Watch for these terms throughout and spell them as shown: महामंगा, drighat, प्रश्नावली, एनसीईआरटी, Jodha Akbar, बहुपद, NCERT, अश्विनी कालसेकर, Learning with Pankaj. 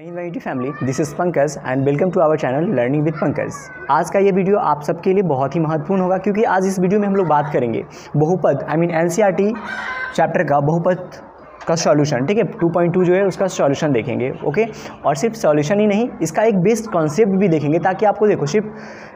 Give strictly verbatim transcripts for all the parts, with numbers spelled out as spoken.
जय Hind learning family, this is Pankaj and welcome to our channel learning with Pankaj. आज का ये वीडियो आप सबके लिए बहुत ही महत्वपूर्ण होगा क्योंकि आज इस वीडियो में हम लोग बात करेंगे बहुपद आई मीन एनसीईआरटी चैप्टर का बहुपद का सॉल्यूशन। ठीक है, टू पॉइंट टू जो है उसका सॉल्यूशन देखेंगे। ओके, और सिर्फ सॉल्यूशन ही नहीं, इसका एक बेस्ट कॉन्सेप्ट भी देखेंगे ताकि आपको देखो सिर्फ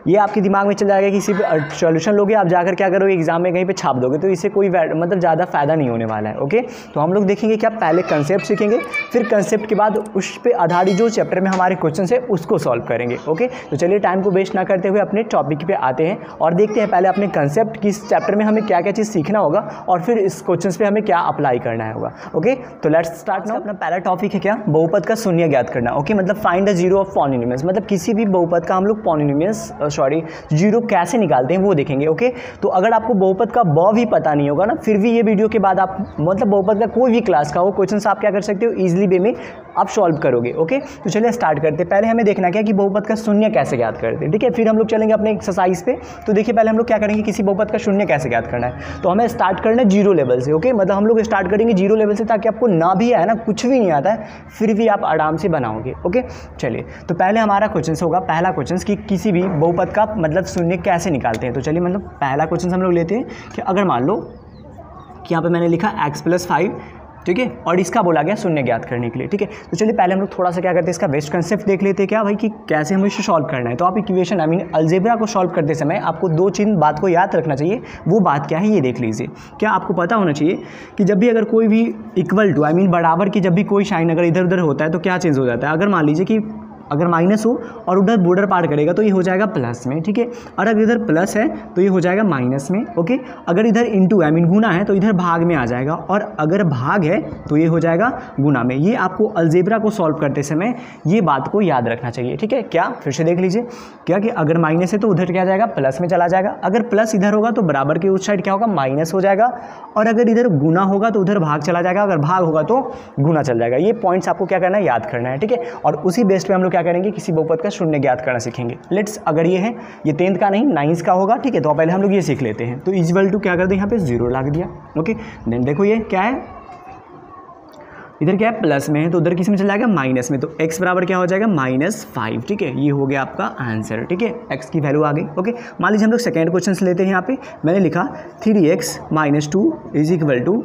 ये आपके दिमाग में चल जाएगा कि सिर्फ सॉल्यूशन लोगे आप जाकर क्या करोगे एग्जाम में कहीं पे छाप दोगे तो इससे कोई मतलब ज़्यादा फायदा नहीं होने वाला है। ओके, तो हम लोग देखेंगे कि आप पहले कंसेप्ट सीखेंगे, फिर कंसेप्ट के बाद उस पर आधारित जो चैप्टर में हमारे क्वेश्चन है उसको सॉल्व करेंगे। ओके, तो चलिए टाइम को वेस्ट ना करते हुए अपने टॉपिक पर आते हैं और देखते हैं पहले अपने कंसेप्ट किस चैप्टर में हमें क्या क्या चीज़ सीखना होगा और फिर इस क्वेश्चन पर हमें क्या अप्लाई करना होगा। ओके, तो लेट्स स्टार्ट नाउ। अपना पहला टॉपिक है क्या, बहुपद का शून्य ज्ञात करना। ओके okay, मतलब find the zero of polynomials, मतलब किसी भी बहुपद का हम लोग पॉलिनोमियल्स सॉरी जीरो कैसे निकालते हैं वो देखेंगे। Okay okay? तो अगर आपको बहुपद का ब भी पता नहीं होगा ना, फिर भी ये वीडियो के बाद आप मतलब बहुपद का कोई भी क्लास का हो क्वेश्चन आप क्या कर सकते हो ईजिली वे में आप सॉल्व करोगे। Okay okay? तो चलिए स्टार्ट करते हैं। पहले हमें देखना क्या कि बहुपद का शून्य कैसे ज्ञात करते हैं। ठीक है, फिर हम लोग चलेंगे अपने एक्सरसाइज पे। तो देखिए पहले हम लोग क्या करेंगे, किसी बहुपद का शून्य कैसे ज्ञात करना है तो हमें स्टार्ट करना है जीरो लेवल से। ओके, मतलब हम लोग स्टार्ट करेंगे जीरो लेवल से ताकि आपको ना भी आए ना, कुछ भी नहीं आता है फिर भी आप आराम से बनाओगे। ओके, चलिए तो पहले हमारा क्वेश्चन होगा पहला क्वेश्चन कि किसी भी बहुपद का मतलब शून्य कैसे निकालते हैं। तो चलिए मतलब पहला क्वेश्चन हम लोग लेते हैं कि अगर मान लो कि यहाँ पे मैंने लिखा एक्स प्लस फाइव, ठीक है, और इसका बोला गया शून्य ज्ञात करने के लिए। ठीक है, तो चलिए पहले हम लोग थोड़ा सा क्या करते हैं इसका बेस्ट कंसेप्ट देख लेते हैं क्या भाई कि कैसे हमें इसे सॉल्व करना है। तो आप इक्वेशन आई मीन अलजेब्रा को सॉल्व करते समय आपको दो चीज बात को याद रखना चाहिए। वो बात क्या है ये देख लीजिए। क्या आपको पता होना चाहिए कि जब भी अगर कोई भी इक्वल टू आई मीन बराबर की जब भी कोई साइन अगर इधर उधर होता है तो क्या चेंज हो जाता है। अगर मान लीजिए कि अगर माइनस हो और उधर बॉर्डर पार करेगा तो ये हो जाएगा प्लस में, ठीक है, और अगर इधर प्लस है तो ये हो जाएगा माइनस में। ओके, अगर इधर इंटू आई मीन गुना है तो इधर भाग में आ जाएगा, और अगर भाग है तो ये हो जाएगा गुना में। ये आपको अलजेब्रा को सॉल्व करते समय ये बात को याद रखना चाहिए। ठीक है, क्या फिर से देख लीजिए क्या कि अगर माइनस है तो उधर क्या जाएगा प्लस में चला जाएगा, अगर प्लस इधर होगा तो बराबर के उस साइड क्या होगा माइनस हो जाएगा, और अगर इधर गुना होगा तो उधर भाग चला जाएगा, अगर भाग होगा तो गुना चल जाएगा। ये पॉइंट्स आपको क्या करना है याद करना है। ठीक है, और उसी बेस पे हम लोग क्या करेंगे किसी बहुपद का शून्य ज्ञात करना सीखेंगे। लेट्स अगर ये है ये टेंथ का नहीं नाइन्थ का होगा, ठीक है, तो पहले हम लोग ये सीख लेते हैं। तो इक्वल टू क्या कर दो यहाँ पे जीरो लगा दिया। ओके, देन देखो ये क्या है, इधर क्या है प्लस में है तो उधर किस में चला जाएगा माइनस में, तो x बराबर क्या हो जाएगा माइनस फाइव। ठीक है, ये हो गया आपका आंसर। ठीक है, x की वैल्यू आ गई। ओके, मान लीजिए हम लोग सेकेंड क्वेश्चन लेते हैं। यहाँ पे मैंने लिखा three x minus two is equal to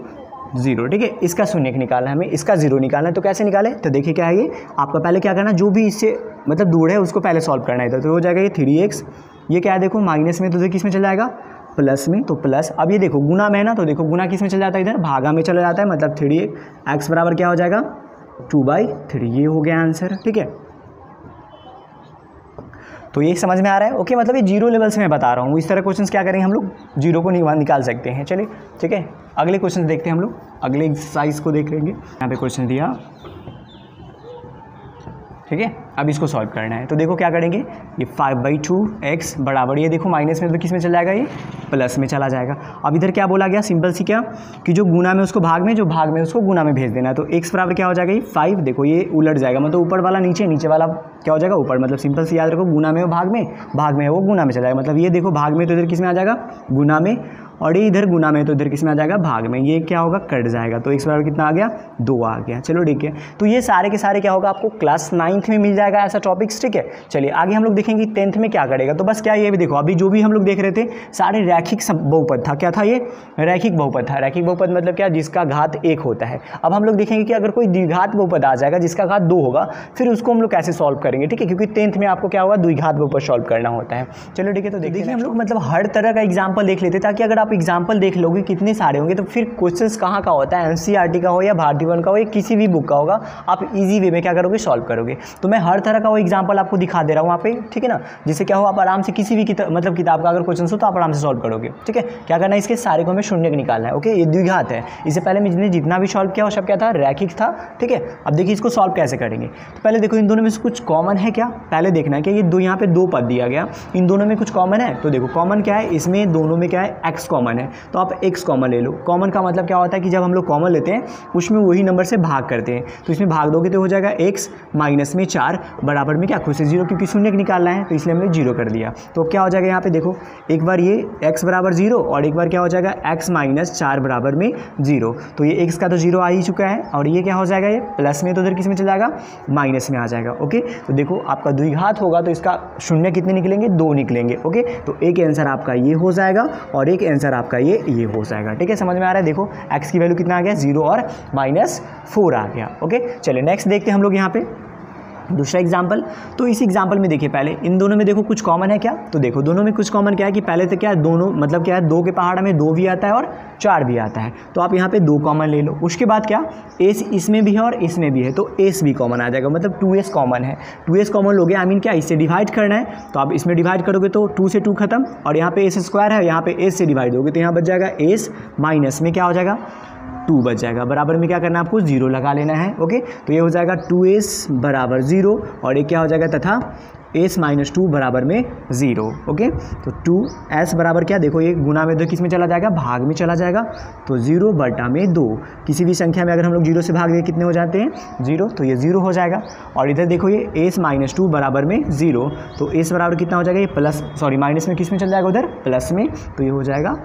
zero. ठीक है, इसका शून्य निकालना है हमें, इसका जीरो निकालना है तो कैसे निकालें। तो देखिए क्या है ये आपका पहले क्या करना जो भी इससे मतलब दूर है उसको पहले सॉल्व करना है। तो हो जाएगा ये थ्री एक्स, ये क्या है देखो माइनस में तो किस में चला जाएगा प्लस में, तो प्लस। अब ये देखो गुना में है ना तो देखो गुना किस में चला जाता है इधर भागा में चला जाता है, मतलब थ्री एक्स बराबर क्या हो जाएगा टू बाई थ्री। ये हो गया आंसर। ठीक है, तो ये समझ में आ रहा है। ओके, मतलब ये जीरो लेवल से मैं बता रहा हूँ, इस तरह क्वेश्चंस क्या करेंगे हम लोग जीरो को निकाल सकते हैं। चलिए ठीक है, अगले क्वेश्चन देखते हैं हम लोग, अगले एक्सरसाइज को देख लेंगे। यहाँ पे क्वेश्चन दिया, ठीक है, अब इसको सॉल्व करना है। तो देखो क्या करेंगे ये फाइव बाई टू एक्स बराबर ये देखो माइनस में तो किस में चला जाएगा ये प्लस में चला जाएगा। अब इधर क्या बोला गया सिंपल सी क्या कि जो गुना में उसको भाग में, जो भाग में उसको गुना में भेज देना है। तो एक्स बराबर क्या हो जाएगा ये फाइव, देखो ये उलट जाएगा मतलब ऊपर वाला नीचे, नीचे वाला क्या हो जाएगा ऊपर, मतलब सिंपल सी याद रखो गुना में वो भाग में, भाग में वो गुना में चला जाएगा, मतलब ये देखो भाग में तो इधर किस में आ जाएगा गुना में, और ये इधर गुना में तो इधर किस में आ जाएगा भाग में, ये क्या होगा कट जाएगा। तो एक्स बराबर कितना आ गया दो आ गया। चलो ठीक है, तो ये सारे के सारे क्या होगा आपको क्लास नाइन्थ में मिल जाएगा ऐसा टॉपिक्स। ठीक है, चलिए आगे हम लोग देखेंगे टेंथ में क्या करेगा। तो बस क्या ये भी देखो अभी जो भी हम लोग देख रहे थे सारे रैखिक बहुपद था, क्या था ये रैखिक बहुपद था। रैखिक बहुपद मतलब क्या जिसका घात एक होता है। अब हम लोग देखेंगे कि अगर कोई द्विघात बहुपद आ जाएगा जिसका घात दो होगा फिर उसको हम लोग कैसे सॉल्व करेंगे। ठीक है, क्योंकि टेंथ में आपको क्या होगा द्विघात बहुपद सॉल्व करना होता है। चलो ठीक है, तो देखिए हम लोग मतलब हर तरह का एग्जाम्पल देख लेते ताकि अगर एग्जाम्पल देख लोगे कितने सारे होंगे तो फिर क्वेश्चंस कहाँ का होता है एनसीईआरटी का हो या भारतीय वन का हो या किसी भी बुक का होगा आप इजी वे में क्या करोगे सॉल्व करोगे। तो मैं हर तरह का वो एग्जाम्पल आपको दिखा दे रहा हूँ वहाँ पे, ठीक है ना, जिससे क्या हो आप आराम से किसी भी किता, मतलब किताब का अगर क्वेश्चन हो तो आप आराम से सॉल्व करोगे। ठीक है, क्या करना है इसके सारे को हमें शून्य निकालना है। ओके, ये द्विघात है, इससे पहले मैंने जितना भी सॉल्व किया वो सब क्या था रैखिक था। ठीक है, अब देखिए इसको सॉल्व कैसे करेंगे। तो पहले देखो इन दोनों में से कुछ कॉमन है क्या, पहले देखना है कि ये दो यहाँ पे दो पद दिया गया इन दोनों में कुछ कॉमन है। तो देखो कॉमन क्या है इसमें दोनों में क्या है एक्स कॉमन है, तो आप x कॉमन ले लो। कॉमन का मतलब क्या होता है कि जब हम लोग कॉमन लेते हैं उसमें वही नंबर से भाग करते हैं, तो इसमें भाग दोगे तो हो जाएगा x माइनस में चार, चार बराबर में क्या खुश है जीरो, क्योंकि शून्य निकालना है तो इसलिए हमने जीरो कर दिया। तो क्या हो जाएगा यहाँ पे देखो, एक बार ये x बराबर जीरो और एक बार क्या हो जाएगा x माइनस चार बराबर में जीरो। तो ये x का तो जीरो आ ही चुका है और ये क्या हो जाएगा, ये प्लस में तो उधर किस में चला जाएगा, माइनस में आ जाएगा। ओके तो देखो आपका द्विघात होगा तो इसका शून्य कितने निकलेंगे, दो निकलेंगे। ओके तो एक आंसर आपका ये हो जाएगा और एक आंसर आपका ये ये हो जाएगा। ठीक है समझ में आ रहा है, देखो एक्स की वैल्यू कितना आ गया, जीरो और माइनस फोर आ गया। ओके चलिए नेक्स्ट देखते हैं हम लोग यहाँ पे दूसरा एग्जाम्पल। तो इस एग्जाम्पल में देखिए पहले इन दोनों में देखो कुछ कॉमन है क्या, तो देखो दोनों में कुछ कॉमन क्या है कि पहले तो क्या है दोनों मतलब क्या है दो के पहाड़ में दो भी आता है और चार भी आता है, तो आप यहाँ पे दो कॉमन ले लो। उसके बाद क्या एस इसमें भी है और इसमें भी है, तो एस भी कॉमन आ जाएगा, मतलब टू एस कॉमन है। टू एस कॉमन लोगे आई मीन क्या इससे डिवाइड करना है, तो आप इसमें डिवाइड करोगे तो टू से टू खत्म, और यहाँ पे एस स्क्वायर है यहाँ पे एस से डिवाइड होगे तो यहाँ बच जाएगा एस माइनस में क्या हो जाएगा टू बच जाएगा। बराबर में क्या करना है आपको, जीरो लगा लेना है। ओके तो ये हो जाएगा टू एस बराबर जीरो और ये क्या हो जाएगा तथा एस माइनस टू बराबर में जीरो। ओके तो टू एस बराबर क्या, देखो ये गुना में दो किस में चला जाएगा, भाग में चला जाएगा, तो जीरो बटा में दो। किसी भी संख्या में अगर हम लोग जीरो से भाग दें कितने हो जाते हैं, जीरो, तो ये जीरो हो जाएगा। और इधर देखो ये एस माइनस टू बराबर में जीरो, तो एस बराबर कितना हो जाएगा, ये प्लस सॉरी माइनस में किस में चल जाएगा, उधर प्लस में, तो ये हो जाएगा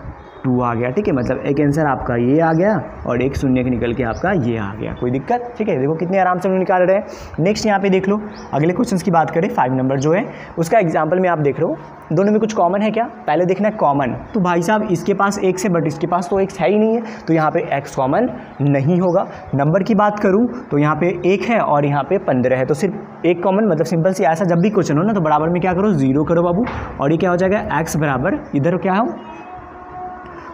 टू आ गया। ठीक है मतलब एक आंसर आपका ये आ गया और एक शून्य के निकल के आपका ये आ गया, कोई दिक्कत। ठीक है देखो कितने आराम से हम निकाल रहे हैं। नेक्स्ट यहाँ पे देख लो अगले क्वेश्चंस की बात करें, फाइव नंबर जो है उसका एग्जाम्पल में आप देख रहे हो दोनों में कुछ कॉमन है क्या, पहले देखना है कॉमन। तो भाई साहब इसके पास एक्स है बट इसके पास तो एक्स है ही नहीं है, तो यहाँ पर एक्स कॉमन नहीं होगा। नंबर की बात करूँ तो यहाँ पर एक है और यहाँ पर पंद्रह है, तो सिर्फ एक कॉमन, मतलब सिंपल सी ऐसा जब भी क्वेश्चन हो ना तो बराबर में क्या करो, जीरो करो बाबू। और ये क्या हो जाएगा एक्स बराबर इधर क्या हो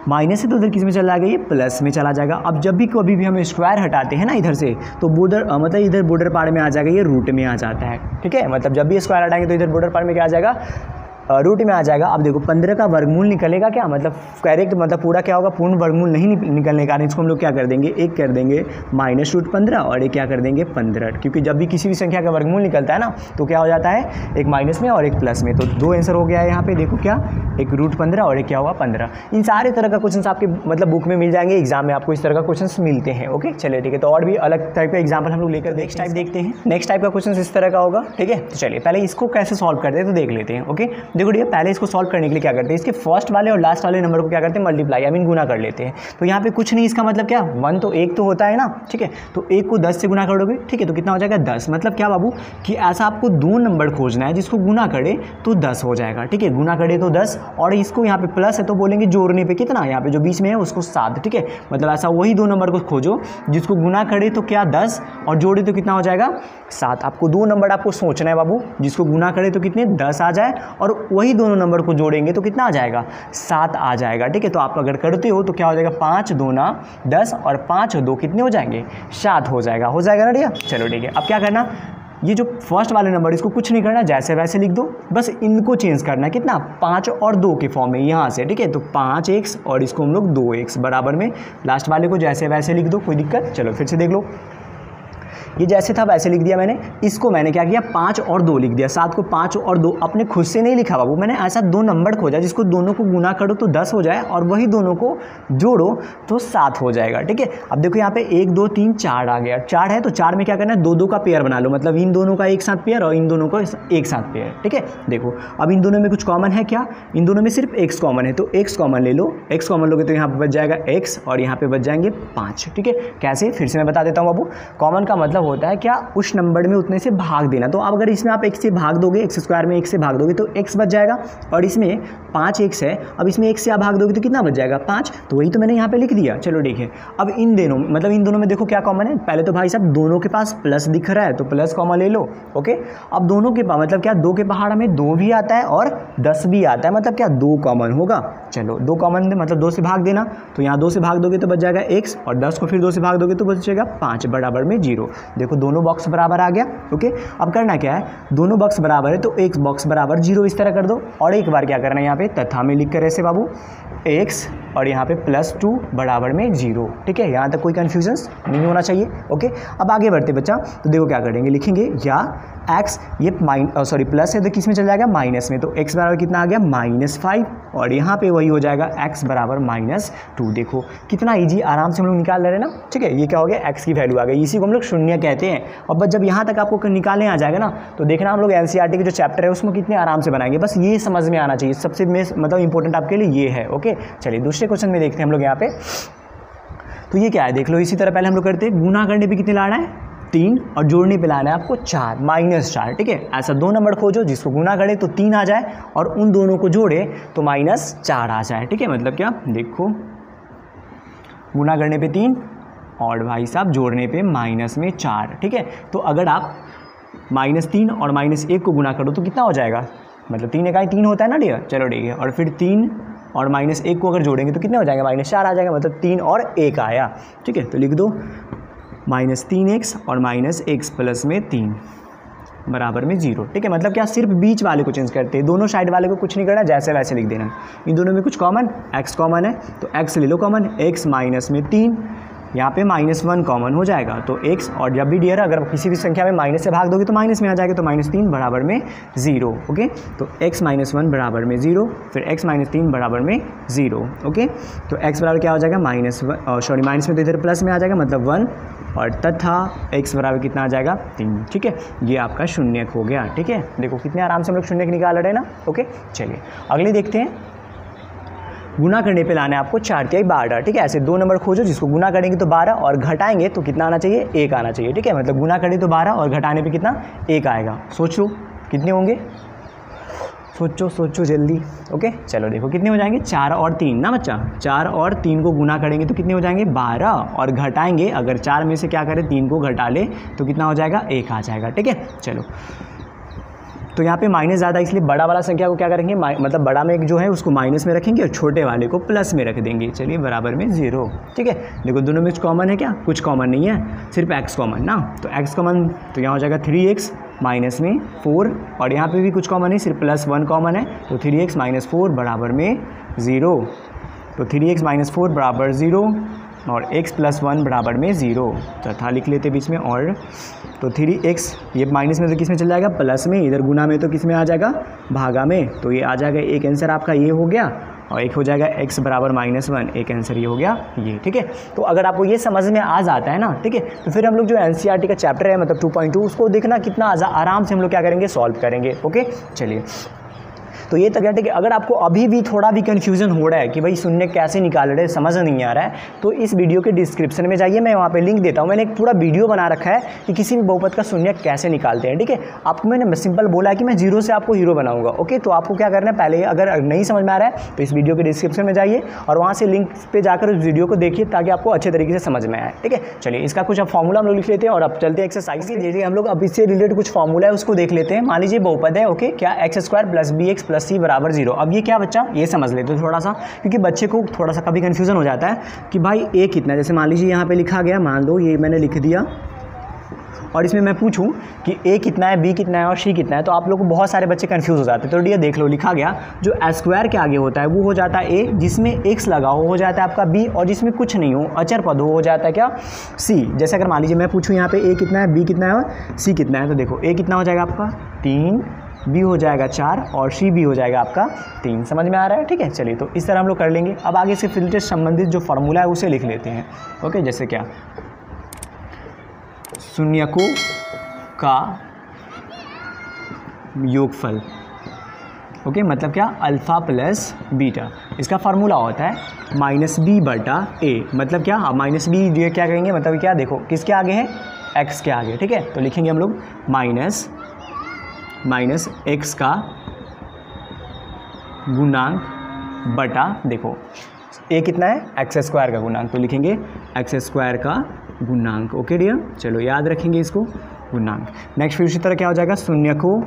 माइनस है तो उधर किस में चला जाएगा, ये प्लस में चला जाएगा। अब जब भी कभी भी हम स्क्वायर हटाते हैं ना इधर से तो बॉर्डर मतलब इधर बॉर्डर पार्ट में आ जाएगा, ये रूट में आ जाता है। ठीक है मतलब जब भी स्क्वायर हटाएंगे तो इधर बॉर्डर पार्ट में क्या आ जाएगा, रूट में आ जाएगा। अब देखो पंद्रह का वर्गमूल निकलेगा क्या, मतलब कैरेक्ट मतलब पूरा क्या होगा, पूर्ण वर्गमूल नहीं निकलने का, इसको हम लोग क्या कर देंगे, एक कर देंगे माइनस रूट पंद्रह और एक क्या कर देंगे पंद्रह, क्योंकि जब भी किसी भी संख्या का वर्गमूल निकलता है ना तो क्या हो जाता है, एक माइनस में और एक प्लस में। तो दो आंसर हो गया है यहाँ पे देखो क्या, एक रूट पंद्रह और एक क्या हुआ पंद्रह। इन सारे तरह का क्वेश्चन आपके मतलब बुक में मिल जाएंगे, एग्जाम में आपको इस तरह का क्वेश्चन मिलते हैं। ओके चलिए ठीक है, तो और भी अलग टाइप का एग्जाम्पल हम लोग लेकर नेक्स्ट टाइप देखते हैं। नेक्स्ट टाइप का क्वेश्चन इस तरह का होगा। ठीक है तो चलिए पहले इसको कैसे सॉल्व करते हैं तो देख लेते हैं। ओके देखो ठीक है, पहले इसको सॉल्व करने के लिए क्या करते हैं, इसके फर्स्ट वाले और लास्ट वाले नंबर को क्या करते हैं, मल्टीप्लाई आई मीन गुना कर लेते हैं। तो यहाँ पे कुछ नहीं, इसका मतलब क्या वन तो एक तो होता है ना। ठीक है तो एक को दस से गुना करोगे, ठीक है तो कितना हो जाएगा दस। मतलब क्या बाबू कि ऐसा आपको दो नंबर खोजना है जिसको गुना करे तो दस हो जाएगा। ठीक है गुना करे तो दस, और इसको यहाँ पे प्लस है तो बोलेंगे जोड़ने पर कितना, यहाँ पे जो बीच में है उसको सात। ठीक है मतलब ऐसा वही दो नंबर को खोजो जिसको गुना करे तो क्या दस और जोड़े तो कितना हो जाएगा सात। आपको दो नंबर आपको सोचना है बाबू जिसको गुना करे तो कितने दस आ जाए और वही दोनों नंबर को जोड़ेंगे तो कितना आ जाएगा, सात आ जाएगा। ठीक है तो आप अगर करते हो तो क्या हो जाएगा, पाँच दोना दस और पाँच दो कितने हो जाएंगे, सात हो जाएगा। हो जाएगा ना भैया, चलो ठीक है। अब क्या करना, ये जो फर्स्ट वाले नंबर इसको कुछ नहीं करना, जैसे वैसे लिख दो, बस इनको चेंज करना है कितना, पाँच और दो के फॉर्म में यहाँ से। ठीक है तो पाँच एक्स और इसको हम लोग दो एक्स बराबर में, लास्ट वाले को जैसे वैसे लिख दो, कोई दिक्कत। चलो फिर से देख लो, ये जैसे था वैसे लिख दिया मैंने, इसको मैंने क्या किया पाँच और दो लिख दिया, सात को पाँच और दो अपने खुद से नहीं लिखा बाबू, मैंने ऐसा दो नंबर खोजा जिसको दोनों को गुना करो तो दस हो जाए और वही दोनों को जोड़ो तो सात हो जाएगा। ठीक है अब देखो यहाँ पे एक दो तीन चार आ गया, चार है तो चार में क्या करना है, दो दो का पेयर बना लो, मतलब इन दोनों का एक साथ पेयर और इन दोनों का एक साथ पेयर। ठीक है देखो अब इन दोनों में कुछ कॉमन है क्या, इन दोनों में सिर्फ एक्स कॉमन है तो एक्स कॉमन ले लो। एक्स कॉमन लोगे तो यहाँ पर बच जाएगा एक्स और यहाँ पर बच जाएंगे पाँच। ठीक है कैसे, फिर से मैं बता देता हूँ बाबू, कॉमन का मतलब होता है क्या, उस नंबर में उतने से भाग देना। तो आप अगर इसमें आप एक से भाग दोगे, एक्स स्क्वायर में एक से भाग दोगे तो एक्स बच जाएगा, और इसमें पाँच एक्स है, अब इसमें एक से आप भाग दोगे तो कितना बच जाएगा, पाँच, तो वही तो मैंने यहाँ पे लिख दिया। चलो ठीक है अब इन दोनों मतलब इन दोनों में देखो क्या कॉमन है, पहले तो भाई साहब दोनों के पास प्लस दिख रहा है तो प्लस कॉमन ले लो। ओके अब दोनों के पास मतलब क्या, दो के पहाड़ में दो भी आता है और दस भी आता है, मतलब क्या दो कॉमन होगा। चलो दो कॉमन मतलब दो से भाग देना, तो यहाँ दो से भाग दोगे तो बच जाएगा एक्स और दस को फिर दो से भाग दोगे तो बचेगा पाँच बराबर में जीरो। देखो दोनों बॉक्स बराबर आ गया। ओके अब करना क्या है, दोनों बॉक्स बराबर है तो एक बॉक्स बराबर जीरो इस तरह कर दो, और एक बार क्या करना है यहाँ पे तथा में लिख कर ऐसे बाबू एक्स और यहाँ पे प्लस टू बराबर में जीरो। ठीक है यहाँ तक कोई कन्फ्यूजन नहीं होना चाहिए। ओके अब आगे बढ़ते बच्चा, तो देखो क्या करेंगे, लिखेंगे या एक्स, ये माइन सॉरी प्लस है तो किस में चला जाएगा माइनस में, तो एक्स बराबर कितना आ गया माइनस फाइव और यहाँ पे वही हो जाएगा एक्स बराबर माइनस टू। देखो कितना ईजी आराम से हम लोग निकाल रहे हैं ना। ठीक है, ये क्या हो गया एक्स की वैल्यू आ गई, इसी को हम लोग शून्य कहते हैं। और बस जब यहाँ तक आपको निकालने आ जाएगा ना तो देखना हम लोग एन सी आर टी के जो चैप्टर है उसमें कितने आराम से बनाएंगे, बस ये समझ में आना चाहिए। सबसे मतलब इंपॉर्टेंट आपके लिए ये है। ओके चलिए दूसरे क्वेश्चन में देखते हैं हम लोग यहाँ पे। तो ये क्या है देख लो, इसी तरह पहले हम लोग करते हैं, गुना करने पे कितने लाना है तीन और जोड़ने पे लाना है आपको चार, माइनस चार। ठीक है, ऐसा दो नंबर खोजो जिसको गुना करे तो तीन आ जाए और उन दोनों को जोड़े तो माइनस चार आ जाए। ठीक है, मतलब क्या देखो गुना करने पे तीन और भाई साहब जोड़ने पे माइनस में चार। ठीक है, तो अगर आप माइनस तीन और माइनस एक को गुना करो तो कितना हो जाएगा, मतलब तीन इकाई तीन होता है ना डियर, चलो ठीक है। और फिर तीन और माइनस एक को अगर जोड़ेंगे तो कितने हो जाएंगे माइनस चार आ जाएगा, मतलब तीन और एक आया। ठीक है, तो लिख दो माइनस तीन एक्स और माइनस एक्स प्लस में तीन बराबर में जीरो। ठीक है, मतलब क्या सिर्फ बीच वाले को चेंज करते हैं, दोनों साइड वाले को कुछ नहीं करना, जैसे वैसे लिख देना। इन दोनों में कुछ कॉमन, एक्स कॉमन है तो एक्स ले लो कॉमन, एक्स माइनस में तीन, यहाँ पे माइनस वन कॉमन हो जाएगा तो x, और जब भी डियर अगर किसी भी संख्या में माइनस से भाग दोगे तो माइनस में आ जाएगा, तो माइनस तीन बराबर में जीरो। ओके, तो x माइनस वन बराबर में जीरो, फिर x माइनस तीन बराबर में जीरो। ओके, तो x बराबर क्या हो जाएगा माइनस वन, सॉरी माइनस में तो इधर प्लस में आ जाएगा मतलब वन, और तथा x बराबर कितना आ जाएगा तीन। ठीक है, ये आपका शून्यक हो गया। ठीक है, देखो कितने आराम से हम लोग शून्यक निकाल रहे हैं ना। ओके चलिए अगले देखते हैं, गुना करने पे लाना है आपको चार तिहाई बारह। ठीक है, ऐसे दो नंबर खोजो जिसको गुना करेंगे तो बारह और घटाएंगे तो कितना आना चाहिए एक आना चाहिए। ठीक है, मतलब गुना करें तो बारह और घटाने पे कितना एक आएगा। सोचो कितने होंगे, सोचो सोचो जल्दी। ओके चलो देखो कितने हो जाएंगे, चार और तीन ना बच्चा, चार और तीन को गुना करेंगे तो कितने हो जाएंगे बारह और घटाएंगे, अगर चार में से क्या करें तीन को घटा ले तो कितना हो जाएगा एक आ जाएगा। ठीक है, चलो तो यहाँ पे माइनस ज़्यादा इसलिए बड़ा वाला संख्या को क्या करेंगे मतलब बड़ा में एक जो है उसको माइनस में रखेंगे और छोटे वाले को प्लस में रख देंगे। चलिए बराबर में जीरो। ठीक है, देखो दोनों में कुछ कॉमन है क्या, कुछ कॉमन नहीं है, सिर्फ एक्स कॉमन ना, तो एक्स कॉमन तो यहाँ हो जाएगा थ्री एक्स माइनस में फोर, और यहाँ पे भी कुछ कॉमन है सिर्फ प्लस वन कॉमन है तो थ्री एक्स माइनस फोर बराबर में ज़ीरो, तो थ्री एक्स माइनस फोर बराबर ज़ीरो और x प्लस वन बराबर में ज़ीरो तथा लिख लेते बीच में, और तो थ्री एक्स ये माइनस में तो किस में चला जाएगा प्लस में, इधर गुना में तो किस में आ जाएगा भागा में, तो ये आ जाएगा एक आंसर आपका ये हो गया और एक हो जाएगा x बराबर माइनस वन, एक आंसर ये हो गया ये। ठीक है, तो अगर आपको ये समझ में आ जाता है ना, ठीक है, तो फिर हम लोग जो एनसीईआरटी का चैप्टर है मतलब टू पॉइंट टू उसको देखना कितना आराम से हम लोग क्या करेंगे सॉल्व करेंगे। ओके चलिए, तो ये तक है कि अगर आपको अभी भी थोड़ा भी कन्फ्यूजन हो रहा है कि भाई शून्य कैसे निकाल रहे हैं समझ नहीं आ रहा है, तो इस वीडियो के डिस्क्रिप्शन में जाइए, मैं वहाँ पे लिंक देता हूँ। मैंने एक पूरा वीडियो बना रखा है कि किसी भी बहुपद का शून्य कैसे निकालते हैं। ठीक है, आपको मैंने सिंपल बोला है कि मैं जीरो से आपको हीरो बनाऊंगा। ओके, तो आपको क्या करना है, पहले अगर नहीं समझ में आ रहा है तो इस वीडियो के डिस्क्रिप्शन में जाइए और वहाँ से लिंक पर जाकर उस वीडियो को देखिए ताकि आपको अच्छे तरीके से समझ में आए। ठीक है, चलिए इसका कुछ अब फॉर्मूला हम लोग लिख लेते हैं और अब चलते हैं एक्सरसाइज की। जैसे हम लोग अब इससे रिलेटेड कुछ फॉर्मूला है उसको देख लेते हैं। मान लीजिए बहुपद है, ओके, क्या x square plus b x plus c बराबर जीरो। अब ये क्या बच्चा, ये समझ लेते हो थोड़ा सा, क्योंकि बच्चे को थोड़ा सा कभी कन्फ्यूजन हो जाता है कि भाई ए कितना, जैसे मान लीजिए यहाँ पे लिखा गया, मान लो ये मैंने लिख दिया और इसमें मैं पूछूं कि ए कितना है, बी कितना है और सी कितना है, तो आप लोग को बहुत सारे बच्चे कन्फ्यूज हो जाते हैं। तो डियर देख लो लिखा गया जो स्क्वायर के आगे होता है वो हो जाता है ए, जिसमें एक्स लगा हो हो जाता है आपका बी, और जिसमें कुछ नहीं हो अचर पद हो हो जाता है क्या सी। जैसे अगर मान लीजिए मैं पूछूँ यहाँ पे ए कितना है, बी कितना है और सी कितना है, तो देखो ए कितना हो जाएगा आपका तीन, बी हो जाएगा चार और सी भी हो जाएगा आपका तीन। समझ में आ रहा है? ठीक है, चलिए तो इस तरह हम लोग कर लेंगे। अब आगे से फिल्टर संबंधित जो फॉर्मूला है उसे लिख लेते हैं। ओके, जैसे क्या शून्यकों का योगफल, ओके, मतलब क्या अल्फ़ा प्लस बीटा, इसका फार्मूला होता है माइनस बी बटा ए, मतलब क्या माइनस बी ये क्या करेंगे, मतलब क्या देखो किसके आगे है एक्स के आगे। ठीक है, तो लिखेंगे हम लोग माइनस माइनस एक्स का गुणांक बटा, देखो ए कितना है एक्स स्क्वायर का गुणांक, तो लिखेंगे एक्स स्क्वायर का गुणांक। ओके डियर, चलो याद रखेंगे इसको गुणांक। नेक्स्ट फिर उसी तरह क्या हो जाएगा शून्यकों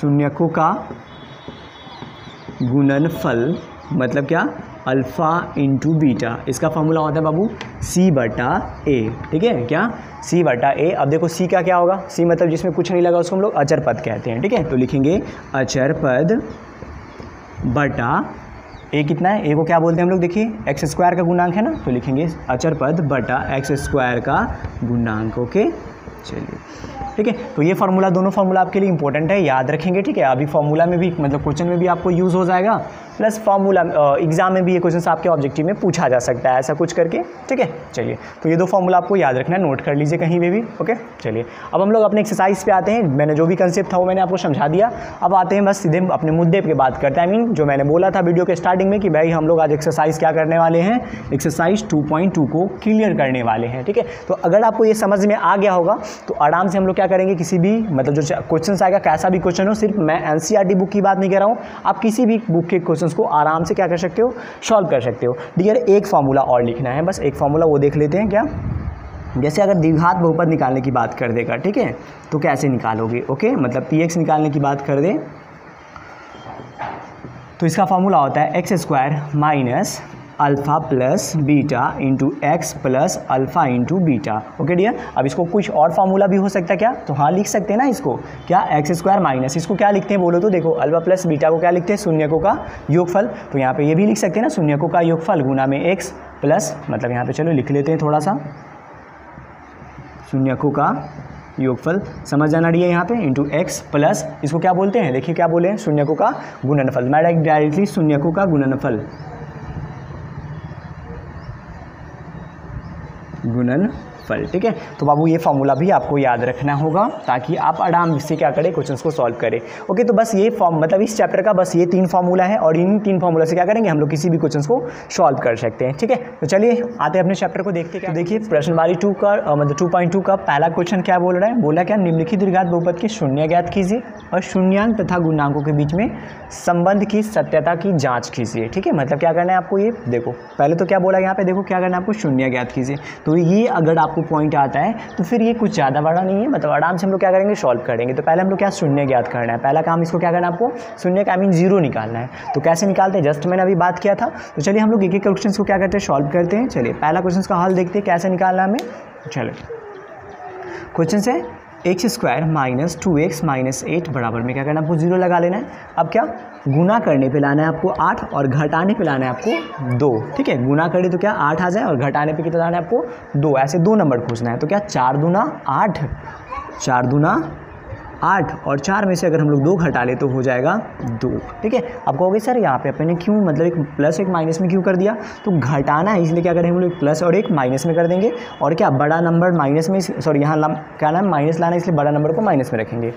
शून्यकों का गुणनफल, मतलब क्या अल्फ़ा इंटू बीटा, इसका फॉर्मूला होता है बाबू सी बटा ए। ठीक है, क्या सी बटा ए। अब देखो सी का क्या होगा, सी मतलब जिसमें कुछ नहीं लगा उसको हम लोग अचर पद कहते हैं। ठीक है, तो लिखेंगे अचर पद बटा ए कितना है, ए को क्या बोलते हैं हम लोग, देखिए एक्स स्क्वायर का गुणांक है ना, तो लिखेंगे अचर पद बटा एक्स स्क्वायर का गुणांक। ओके, चलिए ठीक है। तो ये फार्मूला, दोनों फार्मूला आपके लिए इंपॉर्टेंट है, याद रखेंगे ठीक है। अभी फार्मूला में भी मतलब क्वेश्चन में भी आपको यूज़ हो जाएगा, प्लस फार्मूला एग्जाम में भी ये क्वेश्चन आपके ऑब्जेक्टिव में पूछा जा सकता है, ऐसा कुछ करके ठीक है। चलिए तो ये दो फार्मूला आपको याद रखना है, नोट कर लीजिए कहीं भी भी ओके। चलिए अब हम लोग अपने एक्सरसाइज पे आते हैं। मैंने जो भी कंसेप्ट था वो मैंने आपको समझा दिया, अब आते हैं बस सीधे अपने मुद्दे पे बात करते हैं। आई मीन जो मैंने बोला था वीडियो के स्टार्टिंग में कि भाई हम लोग आज एक्सरसाइज क्या करने वाले हैं, एक्सरसाइज टू पॉइंट टू को क्लियर करने वाले हैं ठीक है। तो अगर आपको ये समझ में आ गया होगा तो आराम से हम लोग क्या करेंगे, किसी भी मतलब जो क्वेश्चन आएगा कैसा भी क्वेश्चन हो, सिर्फ मैं N C R T book की बात नहीं कर रहा हूँ, आप किसी भी बुक के क्वेश्चन को आराम से क्या कर सकते हो, सॉल्व कर सकते हो। डियर एक फार्मूला और लिखना है, बस एक फार्मूला वो देख लेते हैं क्या। जैसे अगर द्विघात बहुपद निकालने की बात कर देगा ठीक है, तो कैसे निकालोगे ओके, मतलब पी एक्स निकालने की बात कर दे तो इसका फार्मूला होता है x square minus alpha plus beta into x plus alpha into beta okay dear. अब इसको कुछ और फार्मूला भी हो सकता है क्या, तो हाँ लिख सकते हैं ना इसको क्या, एक्स स्क्वायर माइनस इसको क्या लिखते हैं बोलो तो, देखो अल्फ़ा प्लस बीटा को क्या लिखते हैं, शून्यकों का योगफल। तो यहाँ पे ये भी लिख सकते हैं ना, शून्यकों का योगफल गुना में एक्स प्लस, मतलब यहाँ पे चलो लिख लेते हैं थोड़ा सा, शून्यकों का योगफल समझ जाना डियर यहाँ पे, इंटू एक्स प्लस इसको क्या बोलते हैं, देखिए क्या बोले हैं, शून्यकों का गुणनफल। मैं डायरेक्टली शून्यकों का गुणनफल गुणनफल ठीक है। तो बाबू ये फार्मूला भी आपको याद रखना होगा ताकि आप आराम से क्या करें, क्वेश्चंस को सॉल्व करें ओके। तो बस ये फॉर्म मतलब इस चैप्टर का बस ये तीन फार्मूला है, और इन तीन फार्मूला से क्या करेंगे हम लोग किसी भी क्वेश्चंस को सॉल्व कर सकते हैं ठीक है। तो चलिए आते हैं अपने चैप्टर को देखते हैं। तो देखिए प्रश्नवाली टू का मतलब टू पॉइंट टू का पहला क्वेश्चन क्या बोल रहा है, बोला क्या निम्नलिखित द्विघात बहुपद के शून्य ज्ञात कीजिए और शून्यांक तथा गुणांकों के बीच में संबंध की सत्यता की जाँच कीजिए ठीक है। मतलब क्या करना है आपको, ये देखो पहले तो क्या बोला यहाँ पे, देखो क्या करना है आपको, शून्य ज्ञात कीजिए। तो ये अगर आपको पॉइंट आता है तो फिर ये कुछ ज़्यादा बड़ा नहीं है, मतलब आराम से हम लोग क्या करेंगे, सॉल्व करेंगे। तो पहले हम लोग क्या शून्य ज्ञात करना है, पहला काम इसको क्या करना है आपको, शून्य का आई मीन जीरो निकालना है। तो कैसे निकालते हैं जस्ट मैंने अभी बात किया था। तो चलिए हम लोग एक एक क्वेश्चन को क्या करते हैं, सॉल्व करते हैं। चलिए पहला क्वेश्चन का हल देखते हैं कैसे निकालना है हमें। चलो क्वेश्चन से x square minus two x minus eight बराबर में क्या करना है आपको, जीरो लगा लेना है। अब क्या गुना करने पे लाना है आपको आठ और घटाने पे लाना है आपको दो ठीक है। गुना करें तो क्या आठ आ जाए और घटाने पे कितना लाना है आपको, दो। ऐसे दो नंबर खोजना है, तो क्या चार दूना आठ, चार दूना आठ और चार में से अगर हम लोग दो घटा ले तो हो जाएगा दो ठीक है। अब कहोगे सर यहाँ पे अपने क्यों मतलब एक प्लस एक माइनस में क्यों कर दिया, तो घटाना है इसलिए क्या करें हम लोग प्लस और एक माइनस में कर देंगे, और क्या बड़ा नंबर माइनस में, सॉरी यहाँ क्या नाम माइनस लाना है इसलिए बड़ा नंबर को माइनस में रखेंगे।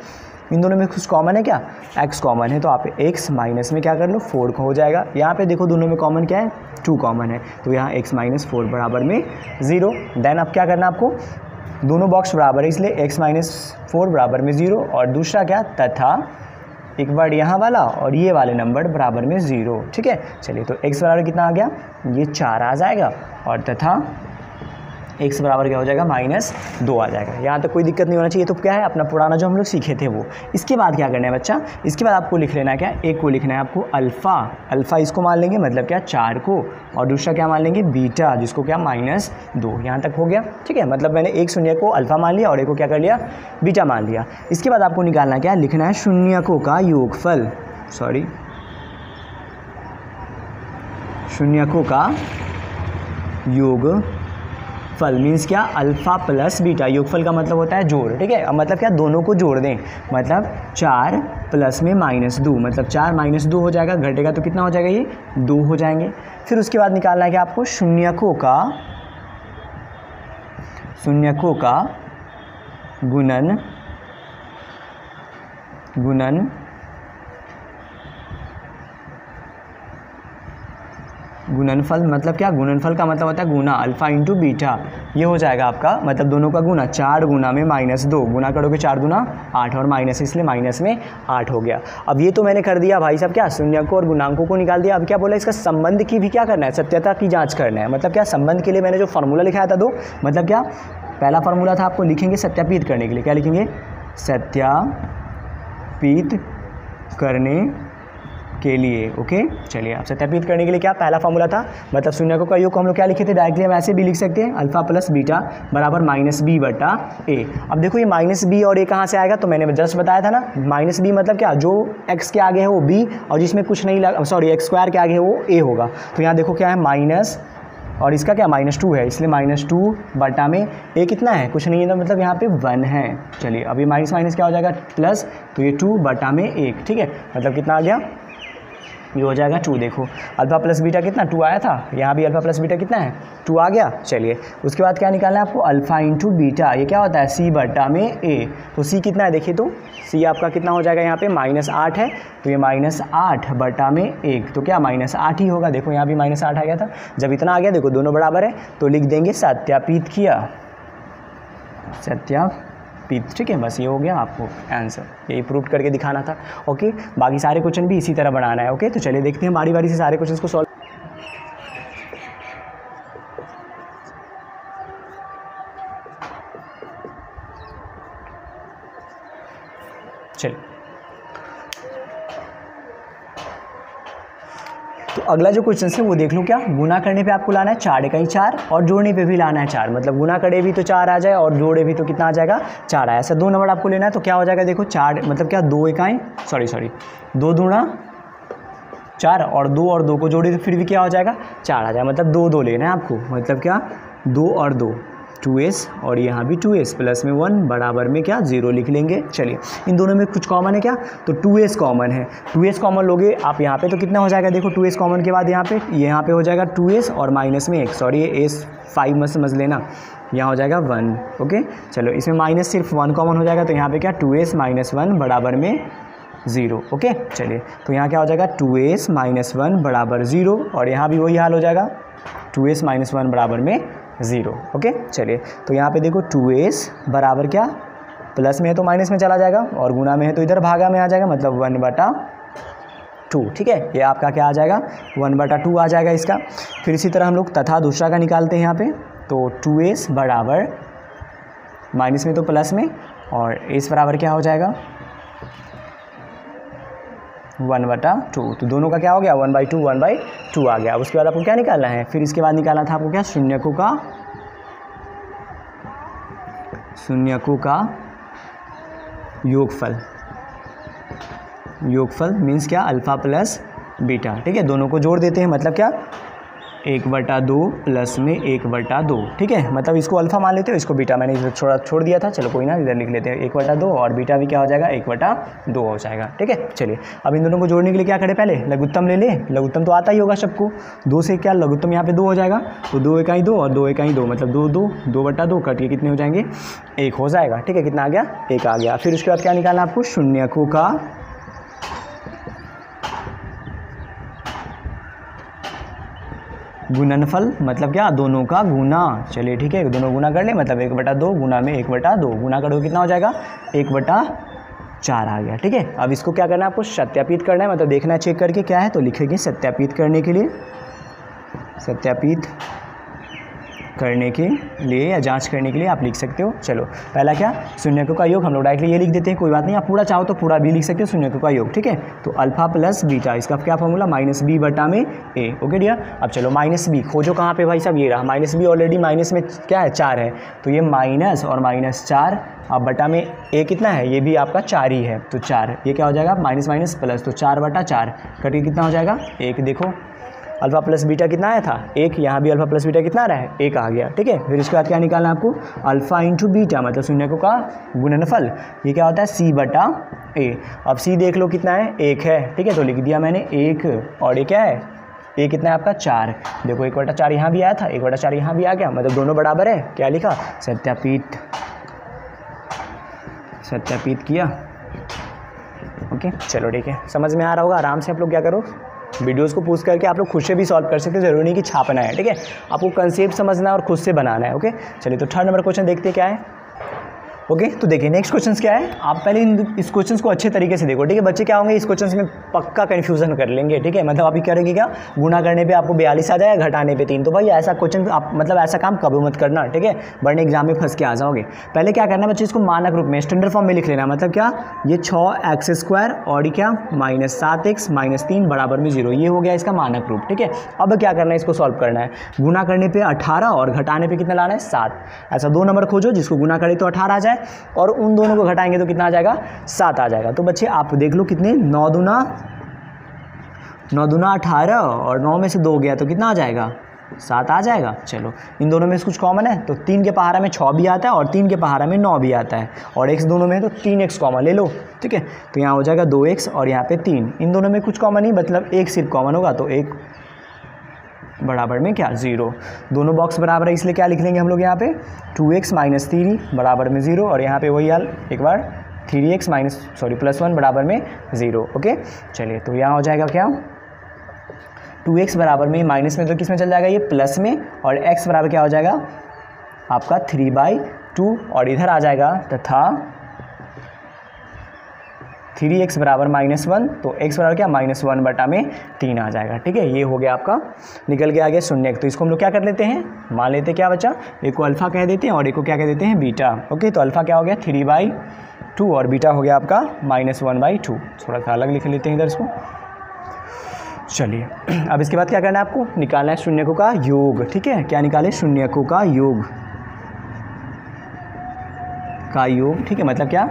इन दोनों में कुछ कॉमन है क्या, एक्स कॉमन है, तो आप एक्स माइनस में क्या कर लो फोर का हो जाएगा। यहाँ पे देखो दोनों में कॉमन क्या है, टू कॉमन है, तो यहाँ एक्स माइनस फोर बराबर में जीरो। देन अब क्या करना आपको, दोनों बॉक्स बराबर है इसलिए x माइनस फोर बराबर में ज़ीरो, और दूसरा क्या तथा एक बार यहाँ वाला और ये वाले नंबर बराबर में ज़ीरो ठीक है। चलिए तो x बराबर कितना आ गया, ये चार आ जाएगा, और तथा x बराबर क्या हो जाएगा माइनस दो आ जाएगा। यहाँ तक कोई दिक्कत नहीं होना चाहिए, तो क्या है अपना पुराना जो हम लोग सीखे थे वो। इसके बाद क्या करना है बच्चा, इसके बाद आपको लिख लेना है क्या, एक को लिखना है आपको अल्फ़ा, अल्फ़ा इसको मान लेंगे मतलब क्या चार को, और दूसरा क्या मान लेंगे बीटा जिसको क्या माइनस दो। यहाँ तक हो गया ठीक है, मतलब मैंने एक शून्य को अल्फ़ा मान लिया और एक को क्या कर लिया बीटा मान लिया। इसके बाद आपको निकालना क्या, लिखना है शून्यकों का योगफल, सॉरी शून्यकों का योग फल मीन्स क्या अल्फ़ा प्लस बीटा, योगफल का मतलब होता है जोड़ ठीक है। अब मतलब क्या दोनों को जोड़ दें, मतलब चार प्लस में माइनस दो, मतलब चार माइनस दो हो जाएगा, घटेगा तो कितना हो जाएगा ये दो हो जाएंगे। फिर उसके बाद निकालना है क्या आपको शून्यकों का, शून्यकों का गुणन, गुणन गुणनफल मतलब क्या, गुणनफल का मतलब होता है गुना, अल्फ़ा इंटू बीटा ये हो जाएगा आपका, मतलब दोनों का गुना, चार गुना में माइनस दो, गुना करोगे चार गुना आठ और माइनस इसलिए माइनस में आठ हो गया। अब ये तो मैंने कर दिया भाई साहब क्या, शून्यकों और गुणांकों को निकाल दिया। अब क्या बोला, इसका संबंध की भी क्या करना है, सत्यता की जाँच करना है। मतलब क्या संबंध के लिए मैंने जो फार्मूला लिखाया था दो, मतलब क्या पहला फार्मूला था आपको लिखेंगे सत्यापित करने के लिए, क्या लिखेंगे सत्यापित करने के लिए ओके। चलिए आप सत्यापित करने के लिए क्या पहला फार्मूला था, मतलब शून्यकों का योग को हम लोग क्या लिखे थे, डायरेक्टली हम ऐसे भी लिख सकते हैं अल्फ़ा प्लस बीटा बराबर माइनस बी बटा ए। अब देखो ये माइनस बी और ए कहाँ से आएगा, तो मैंने जस्ट बताया था ना माइनस बी मतलब क्या जो एक्स के आगे है वो बी और जिसमें कुछ नहीं लगा, सॉरी एक्स स्क्वायर के आगे है वो ए होगा। तो यहाँ देखो क्या है माइनस और इसका क्या माइनस टू है, इसलिए माइनस टू बटा में ए कितना है, कुछ नहीं है ना, मतलब यहाँ पे वन है। चलिए अभी माइनस माइनस क्या हो जाएगा प्लस, तो ये टू बटा में एक, ठीक है, मतलब कितना आ गया, ये हो जाएगा टू। देखो अल्फा प्लस बीटा कितना टू आया था, यहाँ भी अल्फा प्लस बीटा कितना है टू आ गया। चलिए उसके बाद क्या निकालना है आपको, अल्फा इंटू बीटा, ये क्या होता है सी बटा में ए। तो सी कितना है देखिए, तो सी आपका कितना हो जाएगा यहाँ पे माइनस आठ है, तो ये माइनस आठ बटा में एक, तो क्या माइनस आठ ही होगा। देखो यहाँ भी माइनस आठ आ गया था, जब इतना आ गया देखो दोनों बराबर है, तो लिख देंगे सत्यापित किया, सत्या पीत, ठीक है, बस ये हो गया आपको आंसर, यही प्रूव करके दिखाना था। ओके, बाकी सारे क्वेश्चन भी इसी तरह बनाना है। ओके, तो चलिए देखते हैं बारी बारी से सारे क्वेश्चन को सॉल्व। चलिए तो अगला जो क्वेश्चन है वो देख लूँ क्या, गुना करने पे आपको लाना है चार इकाई चार, और जोड़ने पे भी लाना है चार, मतलब गुना करे भी तो चार आ जाए और जोड़े भी तो कितना आ जाएगा चार आया। ऐसा दो नंबर आपको लेना है, तो क्या हो जाएगा देखो चार, मतलब क्या दो इकाई सॉरी सॉरी दो दूना चार, और दो और दो को जोड़े तो फिर भी क्या हो जाएगा चार आ जाए, मतलब दो दो लेना है आपको, मतलब क्या दो और दो टू एस, और यहाँ भी टू एस प्लस में वन बराबर में क्या जीरो लिख लेंगे। चलिए इन दोनों में कुछ कॉमन है क्या, तो टू एस कॉमन है, टू एस कॉमन लोगे आप यहाँ पे तो कितना हो जाएगा देखो, टू एस कॉमन के बाद यहाँ पे यहाँ पे हो जाएगा टू एस और माइनस में एक, सॉरी ये एस फाइव मत समझ लेना, यहाँ हो जाएगा वन। ओके चलो इसमें माइनस सिर्फ वन कॉमन हो जाएगा, तो यहाँ पे क्या टू एस माइनस वन बराबर में ज़ीरो। ओके चलिए तो यहाँ क्या हो जाएगा टू एस माइनस वन बराबर ज़ीरो, और यहाँ भी वही हाल हो जाएगा टू एस माइनस वन बराबर में ज़ीरो। ओके चलिए तो यहाँ पे देखो टू एस बराबर क्या प्लस में है तो माइनस में चला जाएगा, और गुना में है तो इधर भागा में आ जाएगा, मतलब वन बटा टू, ठीक है, ये आपका क्या आ जाएगा वन बटा टू आ जाएगा इसका। फिर इसी तरह हम लोग तथा दूसरा का निकालते हैं यहाँ पे, तो टू एस बराबर माइनस में तो प्लस में, और एस बराबर क्या हो जाएगा वन बटा टू, तो दोनों का क्या हो गया one by two one by two आ गया। उसके बाद आपको क्या निकालना है, फिर इसके बाद निकालना था आपको क्या शून्यकों का शून्यकों का योगफल, योगफल मीन्स क्या अल्फ़ा प्लस बीटा, ठीक है, दोनों को जोड़ देते हैं, मतलब क्या एक बटा दो प्लस में एक बटा दो, ठीक है, मतलब इसको अल्फ़ा मान लेते हो, इसको बीटा मैंने इधर छोड़ा छोड़ दिया था, चलो कोई ना इधर लिख लेते हैं एक बटा दो, और बीटा भी क्या हो जाएगा एक बटा दो हो जाएगा, ठीक है। चलिए अब इन दोनों को जोड़ने के लिए क्या करें, पहले लघुत्तम ले लें, लघुत्तम तो आता ही होगा सबको, दो से क्या लघुत्तम यहाँ पे दो हो जाएगा, तो दो इकाई दो और दो इकाई दो, मतलब दो दो दो बटा दो कट के कितने हो जाएंगे एक हो जाएगा, ठीक है, कितना आ गया एक आ गया। फिर उसके बाद क्या निकालना आपको शून्यकों का गुणनफल, मतलब क्या दोनों का गुना, चलिए ठीक है दोनों गुना कर ले, मतलब एक बटा दो गुना में एक बटा दो, गुना करोगे कितना हो जाएगा एक बटा चार आ गया, ठीक है। अब इसको क्या करना है आपको सत्यापित करना है, मतलब देखना चेक करके क्या है, तो लिखेंगे सत्यापित करने के लिए, सत्यापित करने के लिए या जांच करने के लिए आप लिख सकते हो। चलो पहला क्या शून्यकों का योग, हम लोग डायरेक्टली ये लिख देते हैं, कोई बात नहीं, आप पूरा चाहो तो पूरा भी लिख सकते हो शून्यकों का योग, ठीक है, तो अल्फा प्लस बीटा, इसका क्या फॉर्मूला माइनस बी बटा में ए। ओके डियर, अब चलो माइनस बी खोजो कहाँ पे भाई साहब, ये रहा माइनस बी, ऑलरेडी माइनस में क्या है चार है, तो ये माइनस और माइनस चार, अब बटा में ए कितना है, ये भी आपका चार ही है, तो चार, ये क्या हो जाएगा माइनस माइनस प्लस, तो चार बटा चार कट के कितना हो जाएगा एक। देखो अल्फा प्लस बीटा कितना आया था एक, यहाँ भी अल्फा प्लस बीटा कितना रहा है एक आ गया, ठीक है। फिर इसके बाद क्या निकालना है आपको अल्फा इंटू बीटा, मतलब शून्यकों का गुणनफल, ये क्या होता है सी बटा ए। अब सी देख लो कितना है एक है, ठीक है, तो लिख दिया मैंने एक, और ये क्या है ए कितना है आपका चार, देखो एक बटा चार यहाँ भी आया था, एक बटा चार यहाँ भी आ गया, मतलब दोनों बराबर है, क्या लिखा सत्यापित सत्यापित किया। ओके चलो ठीक है, समझ में आ रहा होगा, आराम से आप लोग क्या करो वीडियोस को पूछ करके आप लोग खुद से भी सॉल्व कर सकते हो, जरूरी नहीं कि छापना है, ठीक है, आपको कंसेप्ट समझना है और खुद से बनाना है। ओके चलिए तो थर्ड नंबर क्वेश्चन देखते हैं क्या है। ओके okay, तो देखिए नेक्स्ट क्वेश्चन क्या है, आप पहले इन इस क्वेश्चन को अच्छे तरीके से देखो, ठीक है, बच्चे क्या होंगे इस क्वेश्चन में पक्का कन्फ्यूजन कर लेंगे, ठीक है, मतलब आप ये करेंगे क्या गुना करने पे आपको बयालीस आ जाएगा, घटाने पे तीन, तो भाई ऐसा क्वेश्चन आप मतलब ऐसा काम कभी मत करना, ठीक है, वरना एग्जाम में फंस के आ जाओगे। पहले क्या करना बच्चे, इसको मानक रूप में स्टैंडर्ड फॉर्म में लिख लेना, मतलब क्या ये छः एक्स स्क्वायर और क्या माइनस सात एक्स माइनस तीन बराबर में जीरो, ये हो गया इसका मानक रूप, ठीक है। अब क्या करना है, इसको सॉल्व करना है, गुना करने पर अठारह और घटाने पर कितना लाना है सात, ऐसा दो नंबर खोजो जिसको गुना करे तो अठारह आ जाए और उन दोनों को घटाएंगे तो कितना आ जाएगा सात आ जाएगा। तो बच्चे आप देख लो कितने नौ दूना नौ दूना अठारह और नौ में से दो गया तो कितना आ जाएगा सात आ जाएगा। चलो इन दोनों में से कुछ कॉमन है, तो तीन के पहाड़ा में छः भी आता है और तीन के पहाड़ा में नौ भी आता है, और एक्स दोनों में है तो तीन एक्स कॉमन ले लो। ठीक है, तो यहाँ हो जाएगा दो एक्स और यहाँ पे तीन। इन दोनों में कुछ कॉमन नहीं, मतलब एक सिर्फ कॉमन होगा, तो एक बराबर में क्या ज़ीरो। दोनों बॉक्स बराबर है इसलिए क्या लिख लेंगे हम लोग यहाँ पे टू एक्स माइनस थ्री बराबर में ज़ीरो, और यहाँ पे वही यार एक बार three x minus sorry plus one बराबर में ज़ीरो। ओके चलिए, तो यहाँ हो जाएगा क्या टू एक्स बराबर में माइनस में तो किस में चल जाएगा ये प्लस में, और एक्स बराबर क्या हो जाएगा आपका थ्री बाई टू, और इधर आ जाएगा तथा थ्री एक्स बराबर माइनस वन, तो x बराबर क्या माइनस वन बटा में तीन आ जाएगा। ठीक है, ये हो गया आपका, निकल के आ गया शून्य। तो इसको हम लोग क्या कर लेते हैं, मान लेते हैं क्या बच्चा, एक को अल्फ़ा कह देते हैं और एक को क्या कह देते हैं बीटा। ओके, तो अल्फ़ा क्या हो गया थ्री बाई टू और बीटा हो गया आपका माइनस वन बाई टू। थोड़ा सा अलग लिख लेते हैं इधर इसको। चलिए, अब इसके बाद क्या करना है आपको, निकालना है शून्यकों का योग। ठीक है, क्या निकाले शून्यकों का योग का योग ठीक है, मतलब क्या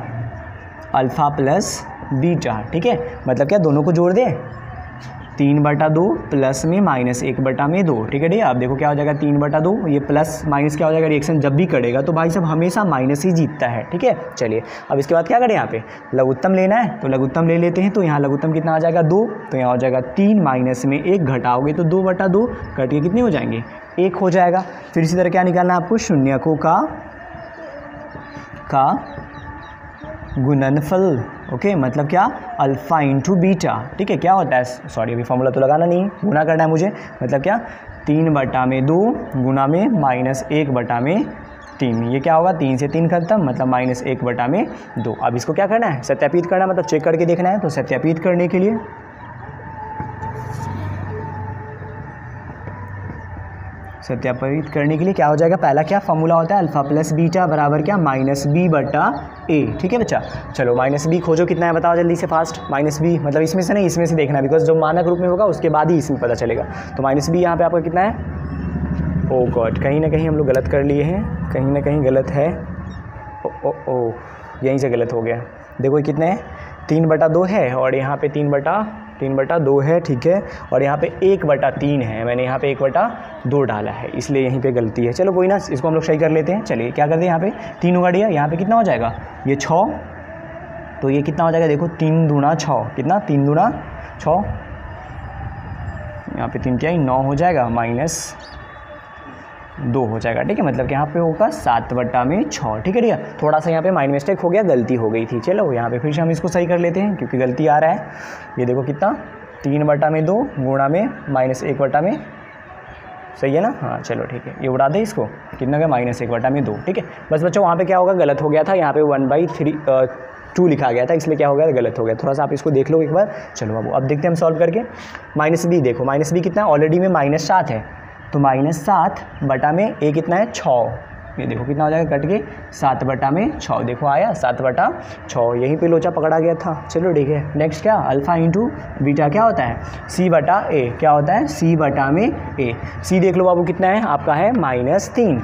अल्फ़ा प्लस बीटा। ठीक है, मतलब क्या दोनों को जोड़ दे, तीन बटा दो प्लस में माइनस एक बटा में दो। ठीक है ठीक है, आप देखो क्या हो जाएगा तीन बटा दो, ये प्लस माइनस क्या हो जाएगा, रिएक्शन जब भी करेगा तो भाई साहब हमेशा माइनस ही जीतता है। ठीक है, चलिए अब इसके बाद क्या करें, यहाँ पे लघुत्तम लेना है, तो लघुत्तम ले लेते हैं। तो यहाँ लघुत्तम कितना आ जाएगा दो, तो यहाँ हो जाएगा तीन माइनस में एक घटाओगे तो दो बटा दो कट के कितने हो जाएंगे एक हो जाएगा। फिर इसी तरह क्या निकालना है आपको शून्यकों का का गुणनफल। ओके, मतलब क्या अल्फ़ा इंटू बीटा। ठीक है, क्या होता है सॉरी अभी फॉर्मूला तो लगाना नहीं, गुना करना है मुझे, मतलब क्या तीन बटा में दो गुना में माइनस एक बटा में तीन। ये क्या होगा तीन से तीन खत्म, मतलब माइनस एक बटा में दो। अब इसको क्या करना है सत्यापित करना, मतलब चेक करके देखना है। तो सत्यापित करने के लिए सत्यापित करने के लिए क्या हो जाएगा, पहला क्या फॉर्मूला होता है अल्फ़ा प्लस बीटा बराबर क्या माइनस बी बटा ए। ठीक है बच्चा, चलो माइनस बी खोजो कितना है बताओ जल्दी से फास्ट। माइनस बी मतलब इसमें से नहीं, इसमें से देखना, बिकॉज जो मानक रूप में होगा उसके बाद ही इसमें पता चलेगा। तो माइनस बी यहाँ पे आपका कितना है, ओ गॉड कहीं ना कहीं हम लोग गलत कर लिए हैं, कहीं ना कहीं गलत है, ओ ओ ओ यहीं से गलत हो गया। देखो ये कितने हैं तीन बटा दो है, और यहाँ पे तीन बटा तीन बटा दो है। ठीक है, और यहाँ पे एक बटा तीन है, मैंने यहाँ पे एक बटा दो डाला है इसलिए यहीं पे गलती है। चलो कोई ना, इसको हम लोग सही कर लेते हैं। चलिए क्या करते हैं, यहाँ पे तीन होगा डिया, यहाँ पे कितना हो जाएगा ये छः, तो ये कितना हो जाएगा देखो तीन दूना छः, कितना तीन दूना छः, यहाँ पे तीन क्या नौ हो जाएगा माइनस दो हो जाएगा। ठीक है, मतलब कि यहाँ पे होगा सात बटा में छः। ठीक है ठीक है, थोड़ा सा यहाँ पे माइंड मिस्टेक हो गया, गलती हो गई थी। चलो यहाँ पे फिर से हम इसको सही कर लेते हैं क्योंकि गलती आ रहा है। ये देखो कितना तीन बटा में दो गुणा में माइनस एक बटा में, सही है ना। हाँ चलो ठीक है, ये उड़ा दे इसको, कितना का माइनस एक बटा में दो। ठीक है, बस बच्चों वहाँ पर क्या होगा गलत हो गया था, यहाँ पर वन बाई थ्री टू लिखा गया था इसलिए क्या हो गया गलत हो गया। थोड़ा सा आप इसको देख लो एक बार। चलो अब अब देखते हैं हम सॉल्व करके। माइनस बी देखो, माइनस बी कितना ऑलरेडी में माइनस सात है, तो माइनस सात बटा में ए कितना है छः, ये देखो कितना हो जाएगा कट के सात बटा में छः। देखो आया सात बटा छः, यहीं पे लोचा पकड़ा गया था। चलो ठीक है, नेक्स्ट क्या अल्फ़ा इंटू बीटा क्या होता है सी बटा ए, क्या होता है सी बटा में ए। सी देख लो बाबू कितना है आपका है माइनस तीन,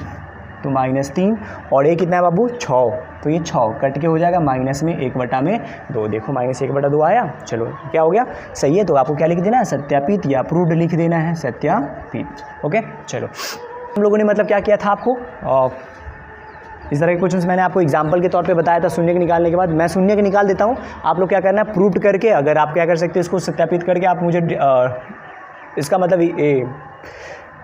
तो माइनस तीन और ए कितना है बाबू छः, तो ये छः कट के हो जाएगा माइनस में एक बटा में दो। देखो माइनस एक बटा दो आया। चलो क्या हो गया सही है, तो आपको क्या लिख देना है सत्यापित या प्रूव्ड लिख देना है सत्यापित। ओके चलो, हम लोगों ने मतलब क्या किया था आपको आ, इस तरह के क्वेश्चन मैंने आपको एग्जाम्पल के तौर पे बताया था। शून्य के निकालने के बाद मैं शून्य के निकाल देता हूँ, आप लोग क्या करना है प्रूव्ड करके, अगर आप क्या कर सकते हो इसको सत्यापित करके आप मुझे आ, इसका मतलब ए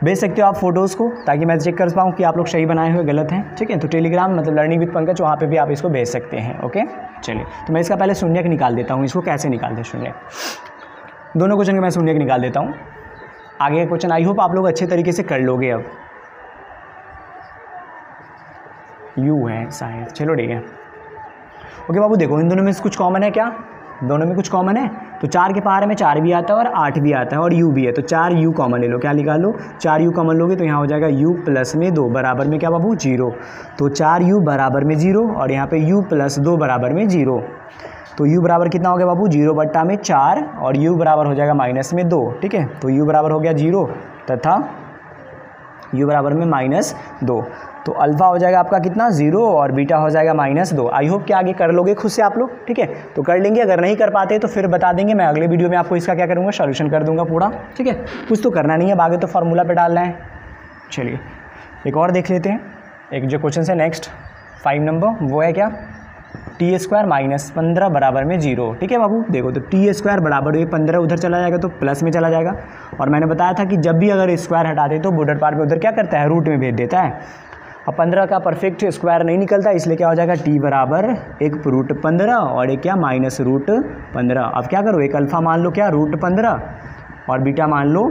भेज सकते हो आप फोटोज़ को, ताकि मैं चेक कर पाऊँ कि आप लोग सही बनाए हुए गलत हैं। ठीक है, तो टेलीग्राम मतलब लर्निंग विद पंकज वहाँ पे भी आप इसको भेज सकते हैं। ओके चलिए, तो मैं इसका पहले शून्यक निकाल देता हूँ। इसको कैसे निकालते हैं शून्यक, दोनों क्वेश्चन के मैं शून्यक निकाल देता हूँ। आगे क्वेश्चन आई होप आप लोग अच्छे तरीके से कर लोगे। अब यू है शायद, चलो ठीक है। ओके बाबू देखो, इन दोनों में कुछ कॉमन है क्या, दोनों में कुछ कॉमन है, तो चार के पहाड़ में चार भी आता है और आठ भी आता है और यू भी है, तो चार यू कॉमन ले लो। क्या निकाल लो चार यू कॉमन लोगे, तो यहाँ हो जाएगा यू प्लस में दो बराबर में क्या बाबू जीरो, तो चार यू बराबर में जीरो और यहाँ पे यू प्लस दो बराबर में जीरो, तो यू बराबर कितना हो गया बाबू जीरो बट्टा में चार और यू बराबर हो जाएगा माइनस में दो। ठीक है, तो यू बराबर हो गया जीरो तथा यू बराबर में माइनस दो, तो अल्फ़ा हो जाएगा आपका कितना जीरो और बीटा हो जाएगा माइनस दो। आई होप कि आगे कर लोगे खुद से आप लोग। ठीक है, तो कर लेंगे, अगर नहीं कर पाते तो फिर बता देंगे, मैं अगले वीडियो में आपको इसका क्या करूँगा सॉल्यूशन कर दूंगा पूरा। ठीक है, कुछ तो करना नहीं है, आगे तो फार्मूला पे डालना है। चलिए एक और देख लेते हैं, एक जो क्वेश्चन है नेक्स्ट फाइव नंबर वो है क्या, टी स्क्वायर माइनस पंद्रह बराबर में जीरो। ठीक है बाबू, देखो तो टी स्क्वायर बराबर ये पंद्रह उधर चला जाएगा तो प्लस में चला जाएगा, और मैंने बताया था कि जब भी अगर स्क्वायर हटाते हैं तो बॉर्डर पार में उधर क्या करता है, रूट में भेज देता है। और पंद्रह का परफेक्ट स्क्वायर नहीं निकलता, इसलिए क्या हो जाएगा टी बराबर एक रूट पंद्रह और एक क्या माइनस रूट पंद्रह। अब क्या करो, एक अल्फ़ा मान लो क्या रूट पंद्रह और बीटा मान लो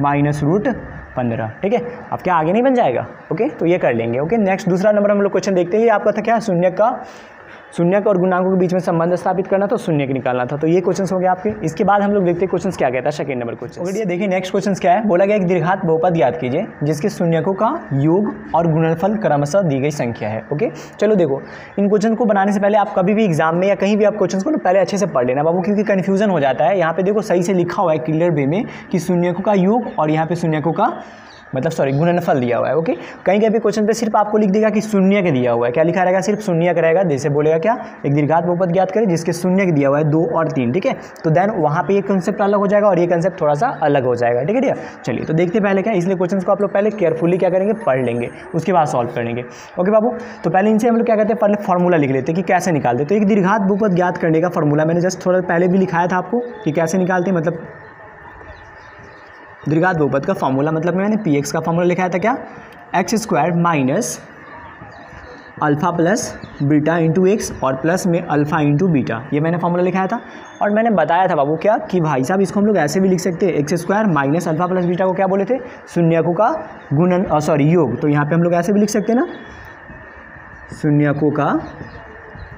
माइनस रूट पंद्रह। ठीक है, अब क्या आगे नहीं बन जाएगा, ओके तो ये कर लेंगे। ओके नेक्स्ट दूसरा नंबर हम लोग क्वेश्चन देखते हैं, ये आपका था क्या शून्यक का, शून्यक और गुणांकों के बीच में संबंध स्थापित करना था, शून्यक निकालना था। तो ये क्वेश्चंस हो गए आपके। इसके बाद हम लोग देखते हैं क्वेश्चंस क्या कहता है, सेकंड नंबर क्वेश्चन। ओके देखिए नेक्स्ट क्वेश्चन क्या है, बोला गया एक दीर्घात बहुपद ज्ञात कीजिए जिसके शून्यकों का योग और गुणनफल क्रमशः दी गई संख्या है। ओके चलो देखो, इन क्वेश्चन को बनाने से पहले आप कभी भी एग्जाम में या कहीं भी आप क्वेश्चन को पहले अच्छे से पढ़ लेना बाबू, क्योंकि कन्फ्यूजन हो जाता है। यहाँ पे देखो सही से लिखा हुआ है क्लियर वे में कि शून्यकों का योग और यहाँ पे शून्यकों का मतलब सॉरी गुणनफल दिया हुआ है। ओके कहीं कहीं भी क्वेश्चन पे सिर्फ आपको लिख देगा कि शून्य के दिया हुआ है, क्या लिखा रहेगा सिर्फ शून्य का रहेगा। जैसे बोलेगा क्या एक दीर्घात बहुपद ज्ञात करें जिसके शून्य के दिया हुआ है दो और तीन। ठीक है, तो देन वहाँ पे ये कंसेप्ट अलग हो जाएगा और ये कंसेप्ट थोड़ा सा अलग हो जाएगा। ठीक है भैया, चलिए तो देखते पहले क्या, इसलिए क्वेश्चन को आप लोग पहले केयरफुली क्या करेंगे पढ़ लेंगे, उसके बाद सॉल्व करेंगे। ओके बाबू, तो पहले इनसे हम लोग क्या कहते हैं पहले फॉर्मूला लिख लेते हैं कि कैसे निकालते। तो एक दीर्घात बहुपद ज्ञात करने का फॉर्मूला मैंने जस्ट थोड़ा पहले भी लिखाया था आपको कि कैसे निकालते, मतलब दीर्घात बहुपद का फार्मूला, मतलब मैंने पी एक्स का फार्मूला लिखाया था क्या x square minus alpha plus beta into x और प्लस में अल्फ़ा इंटू बीटा, ये मैंने फार्मूला लिखाया था। और मैंने बताया था बाबू क्या कि भाई साहब इसको हम लोग ऐसे भी लिख सकते हैं, x square minus alpha plus beta को क्या बोले थे शून्यकों का गुणन सॉरी योग। तो यहाँ पे हम लोग ऐसे भी लिख सकते हैं ना, शून्यकों का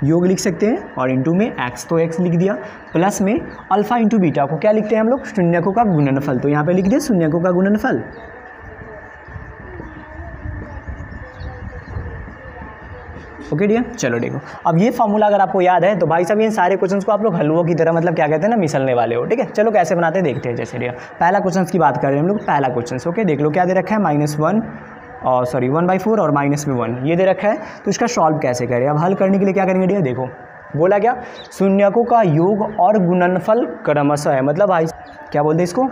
योग लिख सकते हैं और इंटू में x तो x लिख दिया, प्लस में अल्फ़ा इंटू बीटा को क्या लिखते हैं हम लोग शून्यकों का गुणनफल। तो यहाँ पे लिख दिया शून्यकों का गुणनफल। ओके डियर, चलो देखो अब ये फार्मूला अगर आपको याद है तो भाई साहब ये सारे क्वेश्चंस को आप लोग हलवों की तरह मतलब क्या कहते हैं ना मिसलने वाले हो। ठीक है, चलो कैसे बनाते हैं देखते हैं। जैसे डियर पहला क्वेश्चन की बात कर रहे हैं हम लोग, पहला क्वेश्चन ओके देख लो क्या दे रखा है माइनस वन और सॉरी वन बाई फोर और माइनस में वन, ये दे रखा है। तो इसका सॉल्व कैसे करें, अब हल करने के लिए क्या करेंगे डियर, देखो बोला क्या शून्यकों का योग और गुणनफल क्रमशः है, मतलब भाई क्या बोलते हैं इसको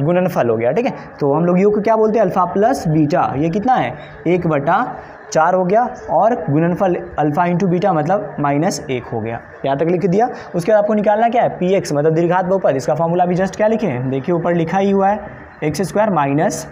गुणनफल हो गया। ठीक है, तो हम लोग योग को क्या बोलते हैं अल्फ़ा प्लस बीटा, ये कितना है एक बटा चार हो गया, और गुणनफल अल्फ़ा इंटू बीटा मतलब माइनस एक हो गया, यहाँ तक लिख दिया। उसके बाद आपको निकालना क्या है पी एक्स मतलब दीर्घात बहुपद, इसका फॉर्मूला भी जस्ट क्या लिखे देखिए ऊपर लिखा ही हुआ है x square minus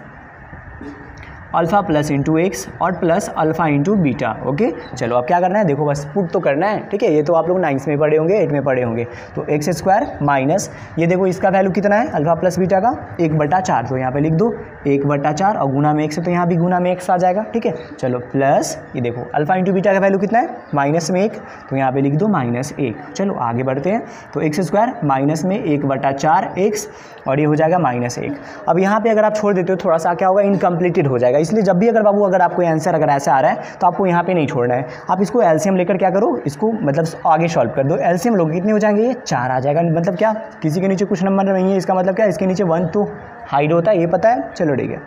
alpha plus into x और plus alpha into beta. Okay चलो अब क्या करना है देखो बस पुट तो करना है। ठीक है, ये तो आप लोग नाइन्थ में पढ़े होंगे एट में पढ़े होंगे। तो एक्स स्क्वायर माइनस ये देखो इसका वैल्यू कितना है अल्फ़ा प्लस बीटा का एक बटा चार, तो यहाँ पे लिख दो एक बटा चार और गुना में एक्स है तो यहाँ भी गुना में एक्स आ जाएगा। ठीक है चलो प्लस ये देखो अल्फ़ा इंटू बीटा का वैल्यू कितना है माइनस में एक, तो यहाँ पर लिख दो माइनस एक। चलो आगे बढ़ते हैं, तो एक्स स्क्वायर माइनस में एक बटा चार एक्स और ये हो जाएगा माइनस एक। अब यहाँ पर अगर आप छोड़ देते हो थोड़ा सा क्या होगा इनकम्प्लीटेड हो जाएगा, इसलिए जब भी अगर बाबू अगर आपको आंसर अगर ऐसा आ रहा है तो आपको यहाँ पे नहीं छोड़ना है, आप इसको एलसीएम लेकर क्या करो इसको मतलब आगे सॉल्व कर दो। एलसीएम लोगे कितने हो जाएंगे ये चार आ जाएगा, मतलब क्या किसी के नीचे कुछ नंबर नहीं है, इसका मतलब क्या इसके नीचे वन तो हाइड होता है ये पता है। चलो ठीक है,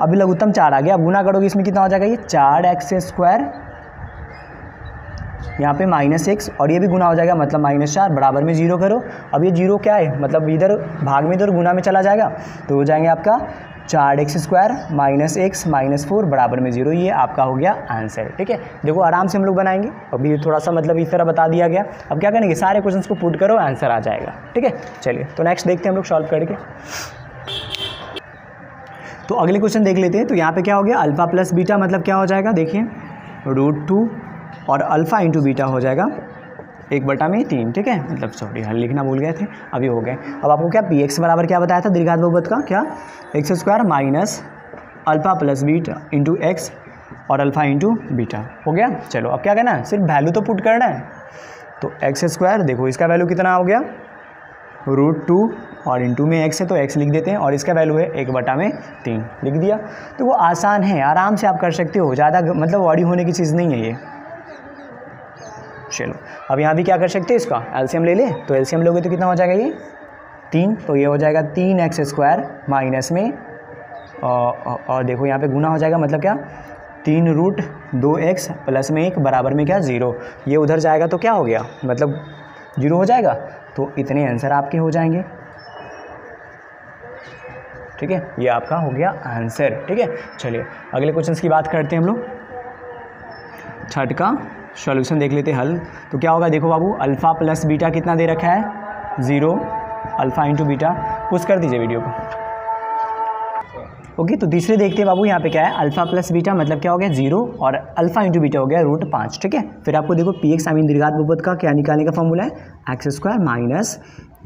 अभी लघुत्तम चार आ गया, अब गुना करोगे इसमें कितना हो जाएगा ये चार एक्स स्क्वायर यहाँ पे माइनस एक्स और ये भी गुना हो जाएगा मतलब माइनस चार बराबर में जीरो करो। अब ये जीरो क्या है मतलब इधर भाग में इधर गुना में चला जाएगा, तो हो जाएंगे आपका चार x square minus x minus four बराबर में जीरो, ये आपका हो गया आंसर। ठीक है, देखो आराम से हम लोग बनाएंगे, अभी थोड़ा सा मतलब इस तरह बता दिया गया। अब क्या करेंगे सारे क्वेश्चंस को पुट करो आंसर आ जाएगा। ठीक है चलिए तो नेक्स्ट देखते हैं हम लोग सॉल्व करके। तो अगले क्वेश्चन देख लेते हैं, तो यहाँ पे क्या हो गया अल्फ़ा प्लस बीटा मतलब क्या हो जाएगा देखिए रूट टू और अल्फ़ा इंटू बीटा हो जाएगा एक बटा में तीन। ठीक है मतलब सॉरी हल लिखना भूल गए थे अभी हो गए। अब आपको क्या पी एक्स बराबर क्या बताया था दीर्घात बहुपद का क्या x square minus alpha plus beta into x और अल्फ़ा इंटू बीटा हो गया। चलो अब क्या करना है सिर्फ वैल्यू तो पुट करना है, तो एक्स स्क्वायर देखो इसका वैल्यू कितना हो गया रूट टू और इंटू में एक्स है तो एक्स लिख देते हैं और इसका वैल्यू है एक बटा में तीन लिख दिया। तो वो आसान है, आराम से आप कर सकते हो, ज़्यादा मतलब ऑडी होने की चीज़ नहीं है ये। चलो अब यहाँ भी क्या कर सकते हैं इसका एलसीएम ले ले, तो एलसीएम लोगे तो कितना हो जाएगा ये तीन, तो ये हो जाएगा तीन एक्स स्क्वायर माइनस में और, और देखो यहाँ पे गुना हो जाएगा मतलब क्या तीन रूट दो एक्स प्लस में एक बराबर में क्या जीरो, ये उधर जाएगा तो क्या हो गया मतलब जीरो हो जाएगा। तो इतने आंसर आपके हो जाएंगे। ठीक है, ये आपका हो गया आंसर। ठीक है, चलिए अगले क्वेश्चन की बात करते हैं हम लोग। छठ का सॉल्यूशन देख लेते हैं, हल। तो क्या होगा देखो बाबू, अल्फ़ा प्लस बीटा कितना दे रखा है, zero. Alpha into beta, push कर दीजिए वीडियो को। ओके, तो तीसरे देखते हैं बाबू, यहाँ पे क्या है, अल्फ़ा प्लस बीटा मतलब क्या हो गया, जीरो, और अल्फ़ा इंटू बीटा हो गया रूट पाँच। ठीक है, फिर आपको देखो पी एक्स आई मीन दीर्घात बहुपद का क्या निकालने का फॉर्मूला है, x square minus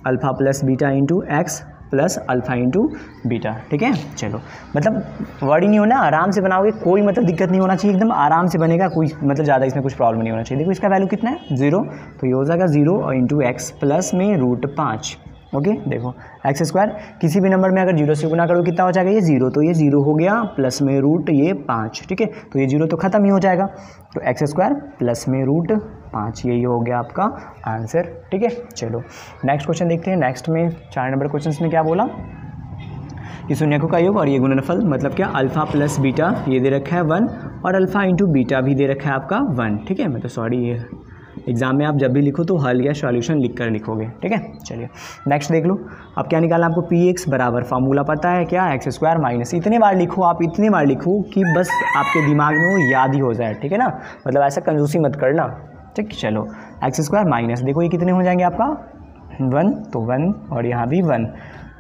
alpha plus beta into x plus alpha into beta. ठीक है, चलो मतलब वर्ड ही नहीं होना, आराम से बनाओगे, कोई मतलब दिक्कत नहीं होना चाहिए, एकदम आराम से बनेगा, कोई मतलब ज़्यादा इसमें कुछ प्रॉब्लम नहीं होना चाहिए। देखो इसका वैल्यू कितना है, जीरो, तो ये हो जाएगा जीरो और इंटू एक्स प्लस में रूट पाँच। ओके okay, देखो एक्स स्क्वायर किसी भी नंबर में अगर जीरो से गुना करो कितना हो जाएगा, ये जीरो, तो ये जीरो हो गया प्लस में रूट ये पाँच। ठीक है, तो ये जीरो तो खत्म ही हो जाएगा, तो एक्स स्क्वायर प्लस में रूट पाँच, यही हो गया आपका आंसर। ठीक है, चलो नेक्स्ट क्वेश्चन देखते हैं। नेक्स्ट में चार नंबर क्वेश्चन में क्या बोला, ये शून्यकों का योग और ये गुणनफल, मतलब क्या, अल्फ़ा प्लस बीटा ये दे रखा है वन, और अल्फ़ा इंटू बीटा भी दे रखा है आपका वन। ठीक है, मतलब सॉरी ये एग्जाम में आप जब भी लिखो तो हल या सॉल्यूशन लिख कर लिखोगे। ठीक है, चलिए नेक्स्ट देख लो। अब क्या निकालना आपको, पी एक्स बराबर फार्मूला पता है क्या, एक्स स्क्वायर माइनस, इतने बार लिखो आप, इतने बार लिखो कि बस आपके दिमाग में वो याद ही हो जाए। ठीक है ना, मतलब ऐसा कंजूसी मत करना। ठीक, चलो एक्स स्क्वायर माइनस, देखो ये कितने हो जाएंगे आपका, वन, तो वन और यहाँ भी वन,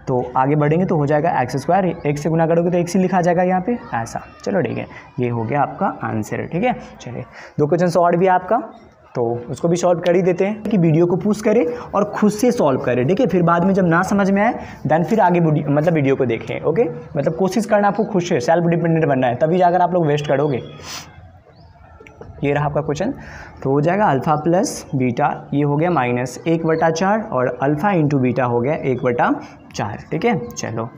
तो आगे बढ़ेंगे तो हो जाएगा एक्स स्क्वायर, एक से गुना करोगे तो एक से लिखा जाएगा यहाँ पे ऐसा। चलो ठीक है, ये हो गया आपका आंसर। ठीक है, चलिए दो क्वेश्चन और भी आपका, तो उसको भी सॉल्व कर ही देते हैं कि वीडियो को पूछ करें और खुद से सॉल्व करें। ठीक है, फिर बाद में जब ना समझ में आए देन फिर आगे मतलब वीडियो को देखें। ओके, मतलब कोशिश करना आपको खुद से, सेल्फ डिपेंडेंट बनना है, तभी जाकर आप लोग वेस्ट करोगे। ये रहा आपका क्वेश्चन, तो हो जाएगा अल्फ़ा प्लस बीटा ये हो गया माइनस एक बटा चार और अल्फ़ा इंटू बीटा हो गया एक बटा चार। ठीक है, चलो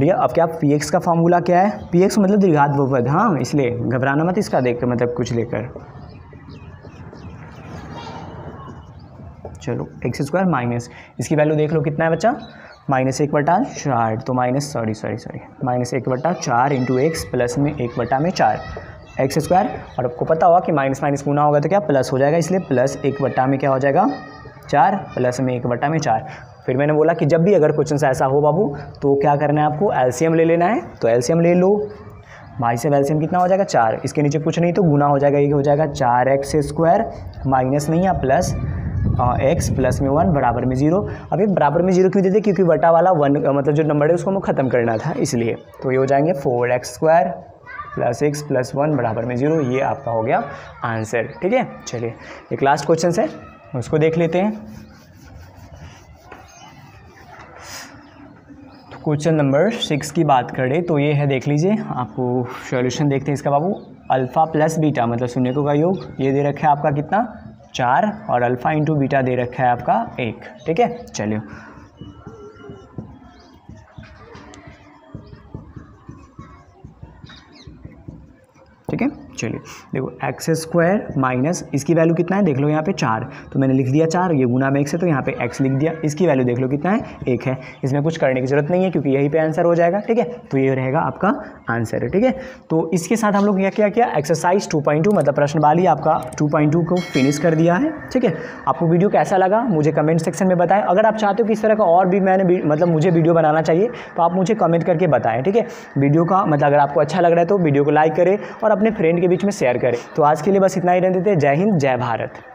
ठीक है। अब क्या पी एक्स का फॉर्मूला क्या है, पी एक्स मतलब दीर्घात बहुपद, हाँ इसलिए घबराना मत इसका देखकर, मतलब कुछ लेकर। चलो एक्स स्क्वायर माइनस, इसकी वैल्यू देख लो कितना है बच्चा, माइनस एक बटा चार, तो minus sorry sorry sorry minus एक बटा चार इंटू एक्स प्लस में एक बटा में चार एक्स स्क्वायर, और आपको पता होगा कि माइनस माइनस गुना होगा तो क्या प्लस हो जाएगा, इसलिए प्लस एक बटा में क्या हो जाएगा चार, प्लस में एक बटा में चार। फिर मैंने बोला कि जब भी अगर क्वेश्चन ऐसा हो बाबू तो क्या करना है आपको, एलसीएम ले लेना है, तो एलसीएम ले लो भाई से, एलसीएम कितना हो जाएगा चार, इसके नीचे कुछ नहीं तो गुना हो जाएगा, ये हो जाएगा चार एक्स स्क्वायर माइनस नहीं है प्लस एक्स प्लस में वन बराबर में जीरो। अब ये बराबर में जीरो क्यों देते, क्योंकि बटा वाला वन मतलब जो नंबर है उसको हमें ख़त्म करना था इसलिए, तो ये हो जाएंगे four x square plus x plus one बराबर में जीरो, ये आपका हो गया आंसर। ठीक है, चलिए एक लास्ट क्वेश्चन है उसको देख लेते हैं, क्वेश्चन नंबर सिक्स की बात करें तो ये है, देख लीजिए आपको सॉल्यूशन देखते हैं इसका बाबू। अल्फ़ा प्लस बीटा मतलब शून्यकों का योग ये दे रखा है आपका कितना, चार, और अल्फ़ा इंटू बीटा दे रखा है आपका एक। ठीक है, चलिए ठीक है, चलिए देखो एक्स स्क्वायर माइनस, इसकी वैल्यू कितना है देख लो यहाँ पे चार, तो मैंने लिख दिया चार, ये गुना में एक से तो यहाँ पे एक्स लिख दिया, इसकी वैल्यू देख लो कितना है एक है, इसमें कुछ करने की ज़रूरत नहीं है क्योंकि यही पे आंसर हो जाएगा। ठीक है, तो ये रहेगा आपका आंसर। ठीक है, तो इसके साथ हम लोग क्या क्या किया, एक्सरसाइज टू पॉइंट टू मतलब प्रश्नवाली आपका टू पॉइंट टू को फिनिश कर दिया है। ठीक है, आपको वीडियो कैसा लगा मुझे कमेंट सेक्शन में बताएं, अगर आप चाहते हो कि इस तरह का और भी मैंने मतलब मुझे वीडियो बनाना चाहिए तो आप मुझे कमेंट करके बताएँ। ठीक है, वीडियो का मतलब अगर आपको अच्छा लग रहा है तो वीडियो को लाइक करें और अपने फ्रेंड के बीच में शेयर करें। तो आज के लिए बस इतना ही, रहने देते हैं। जय हिंद, जय भारत।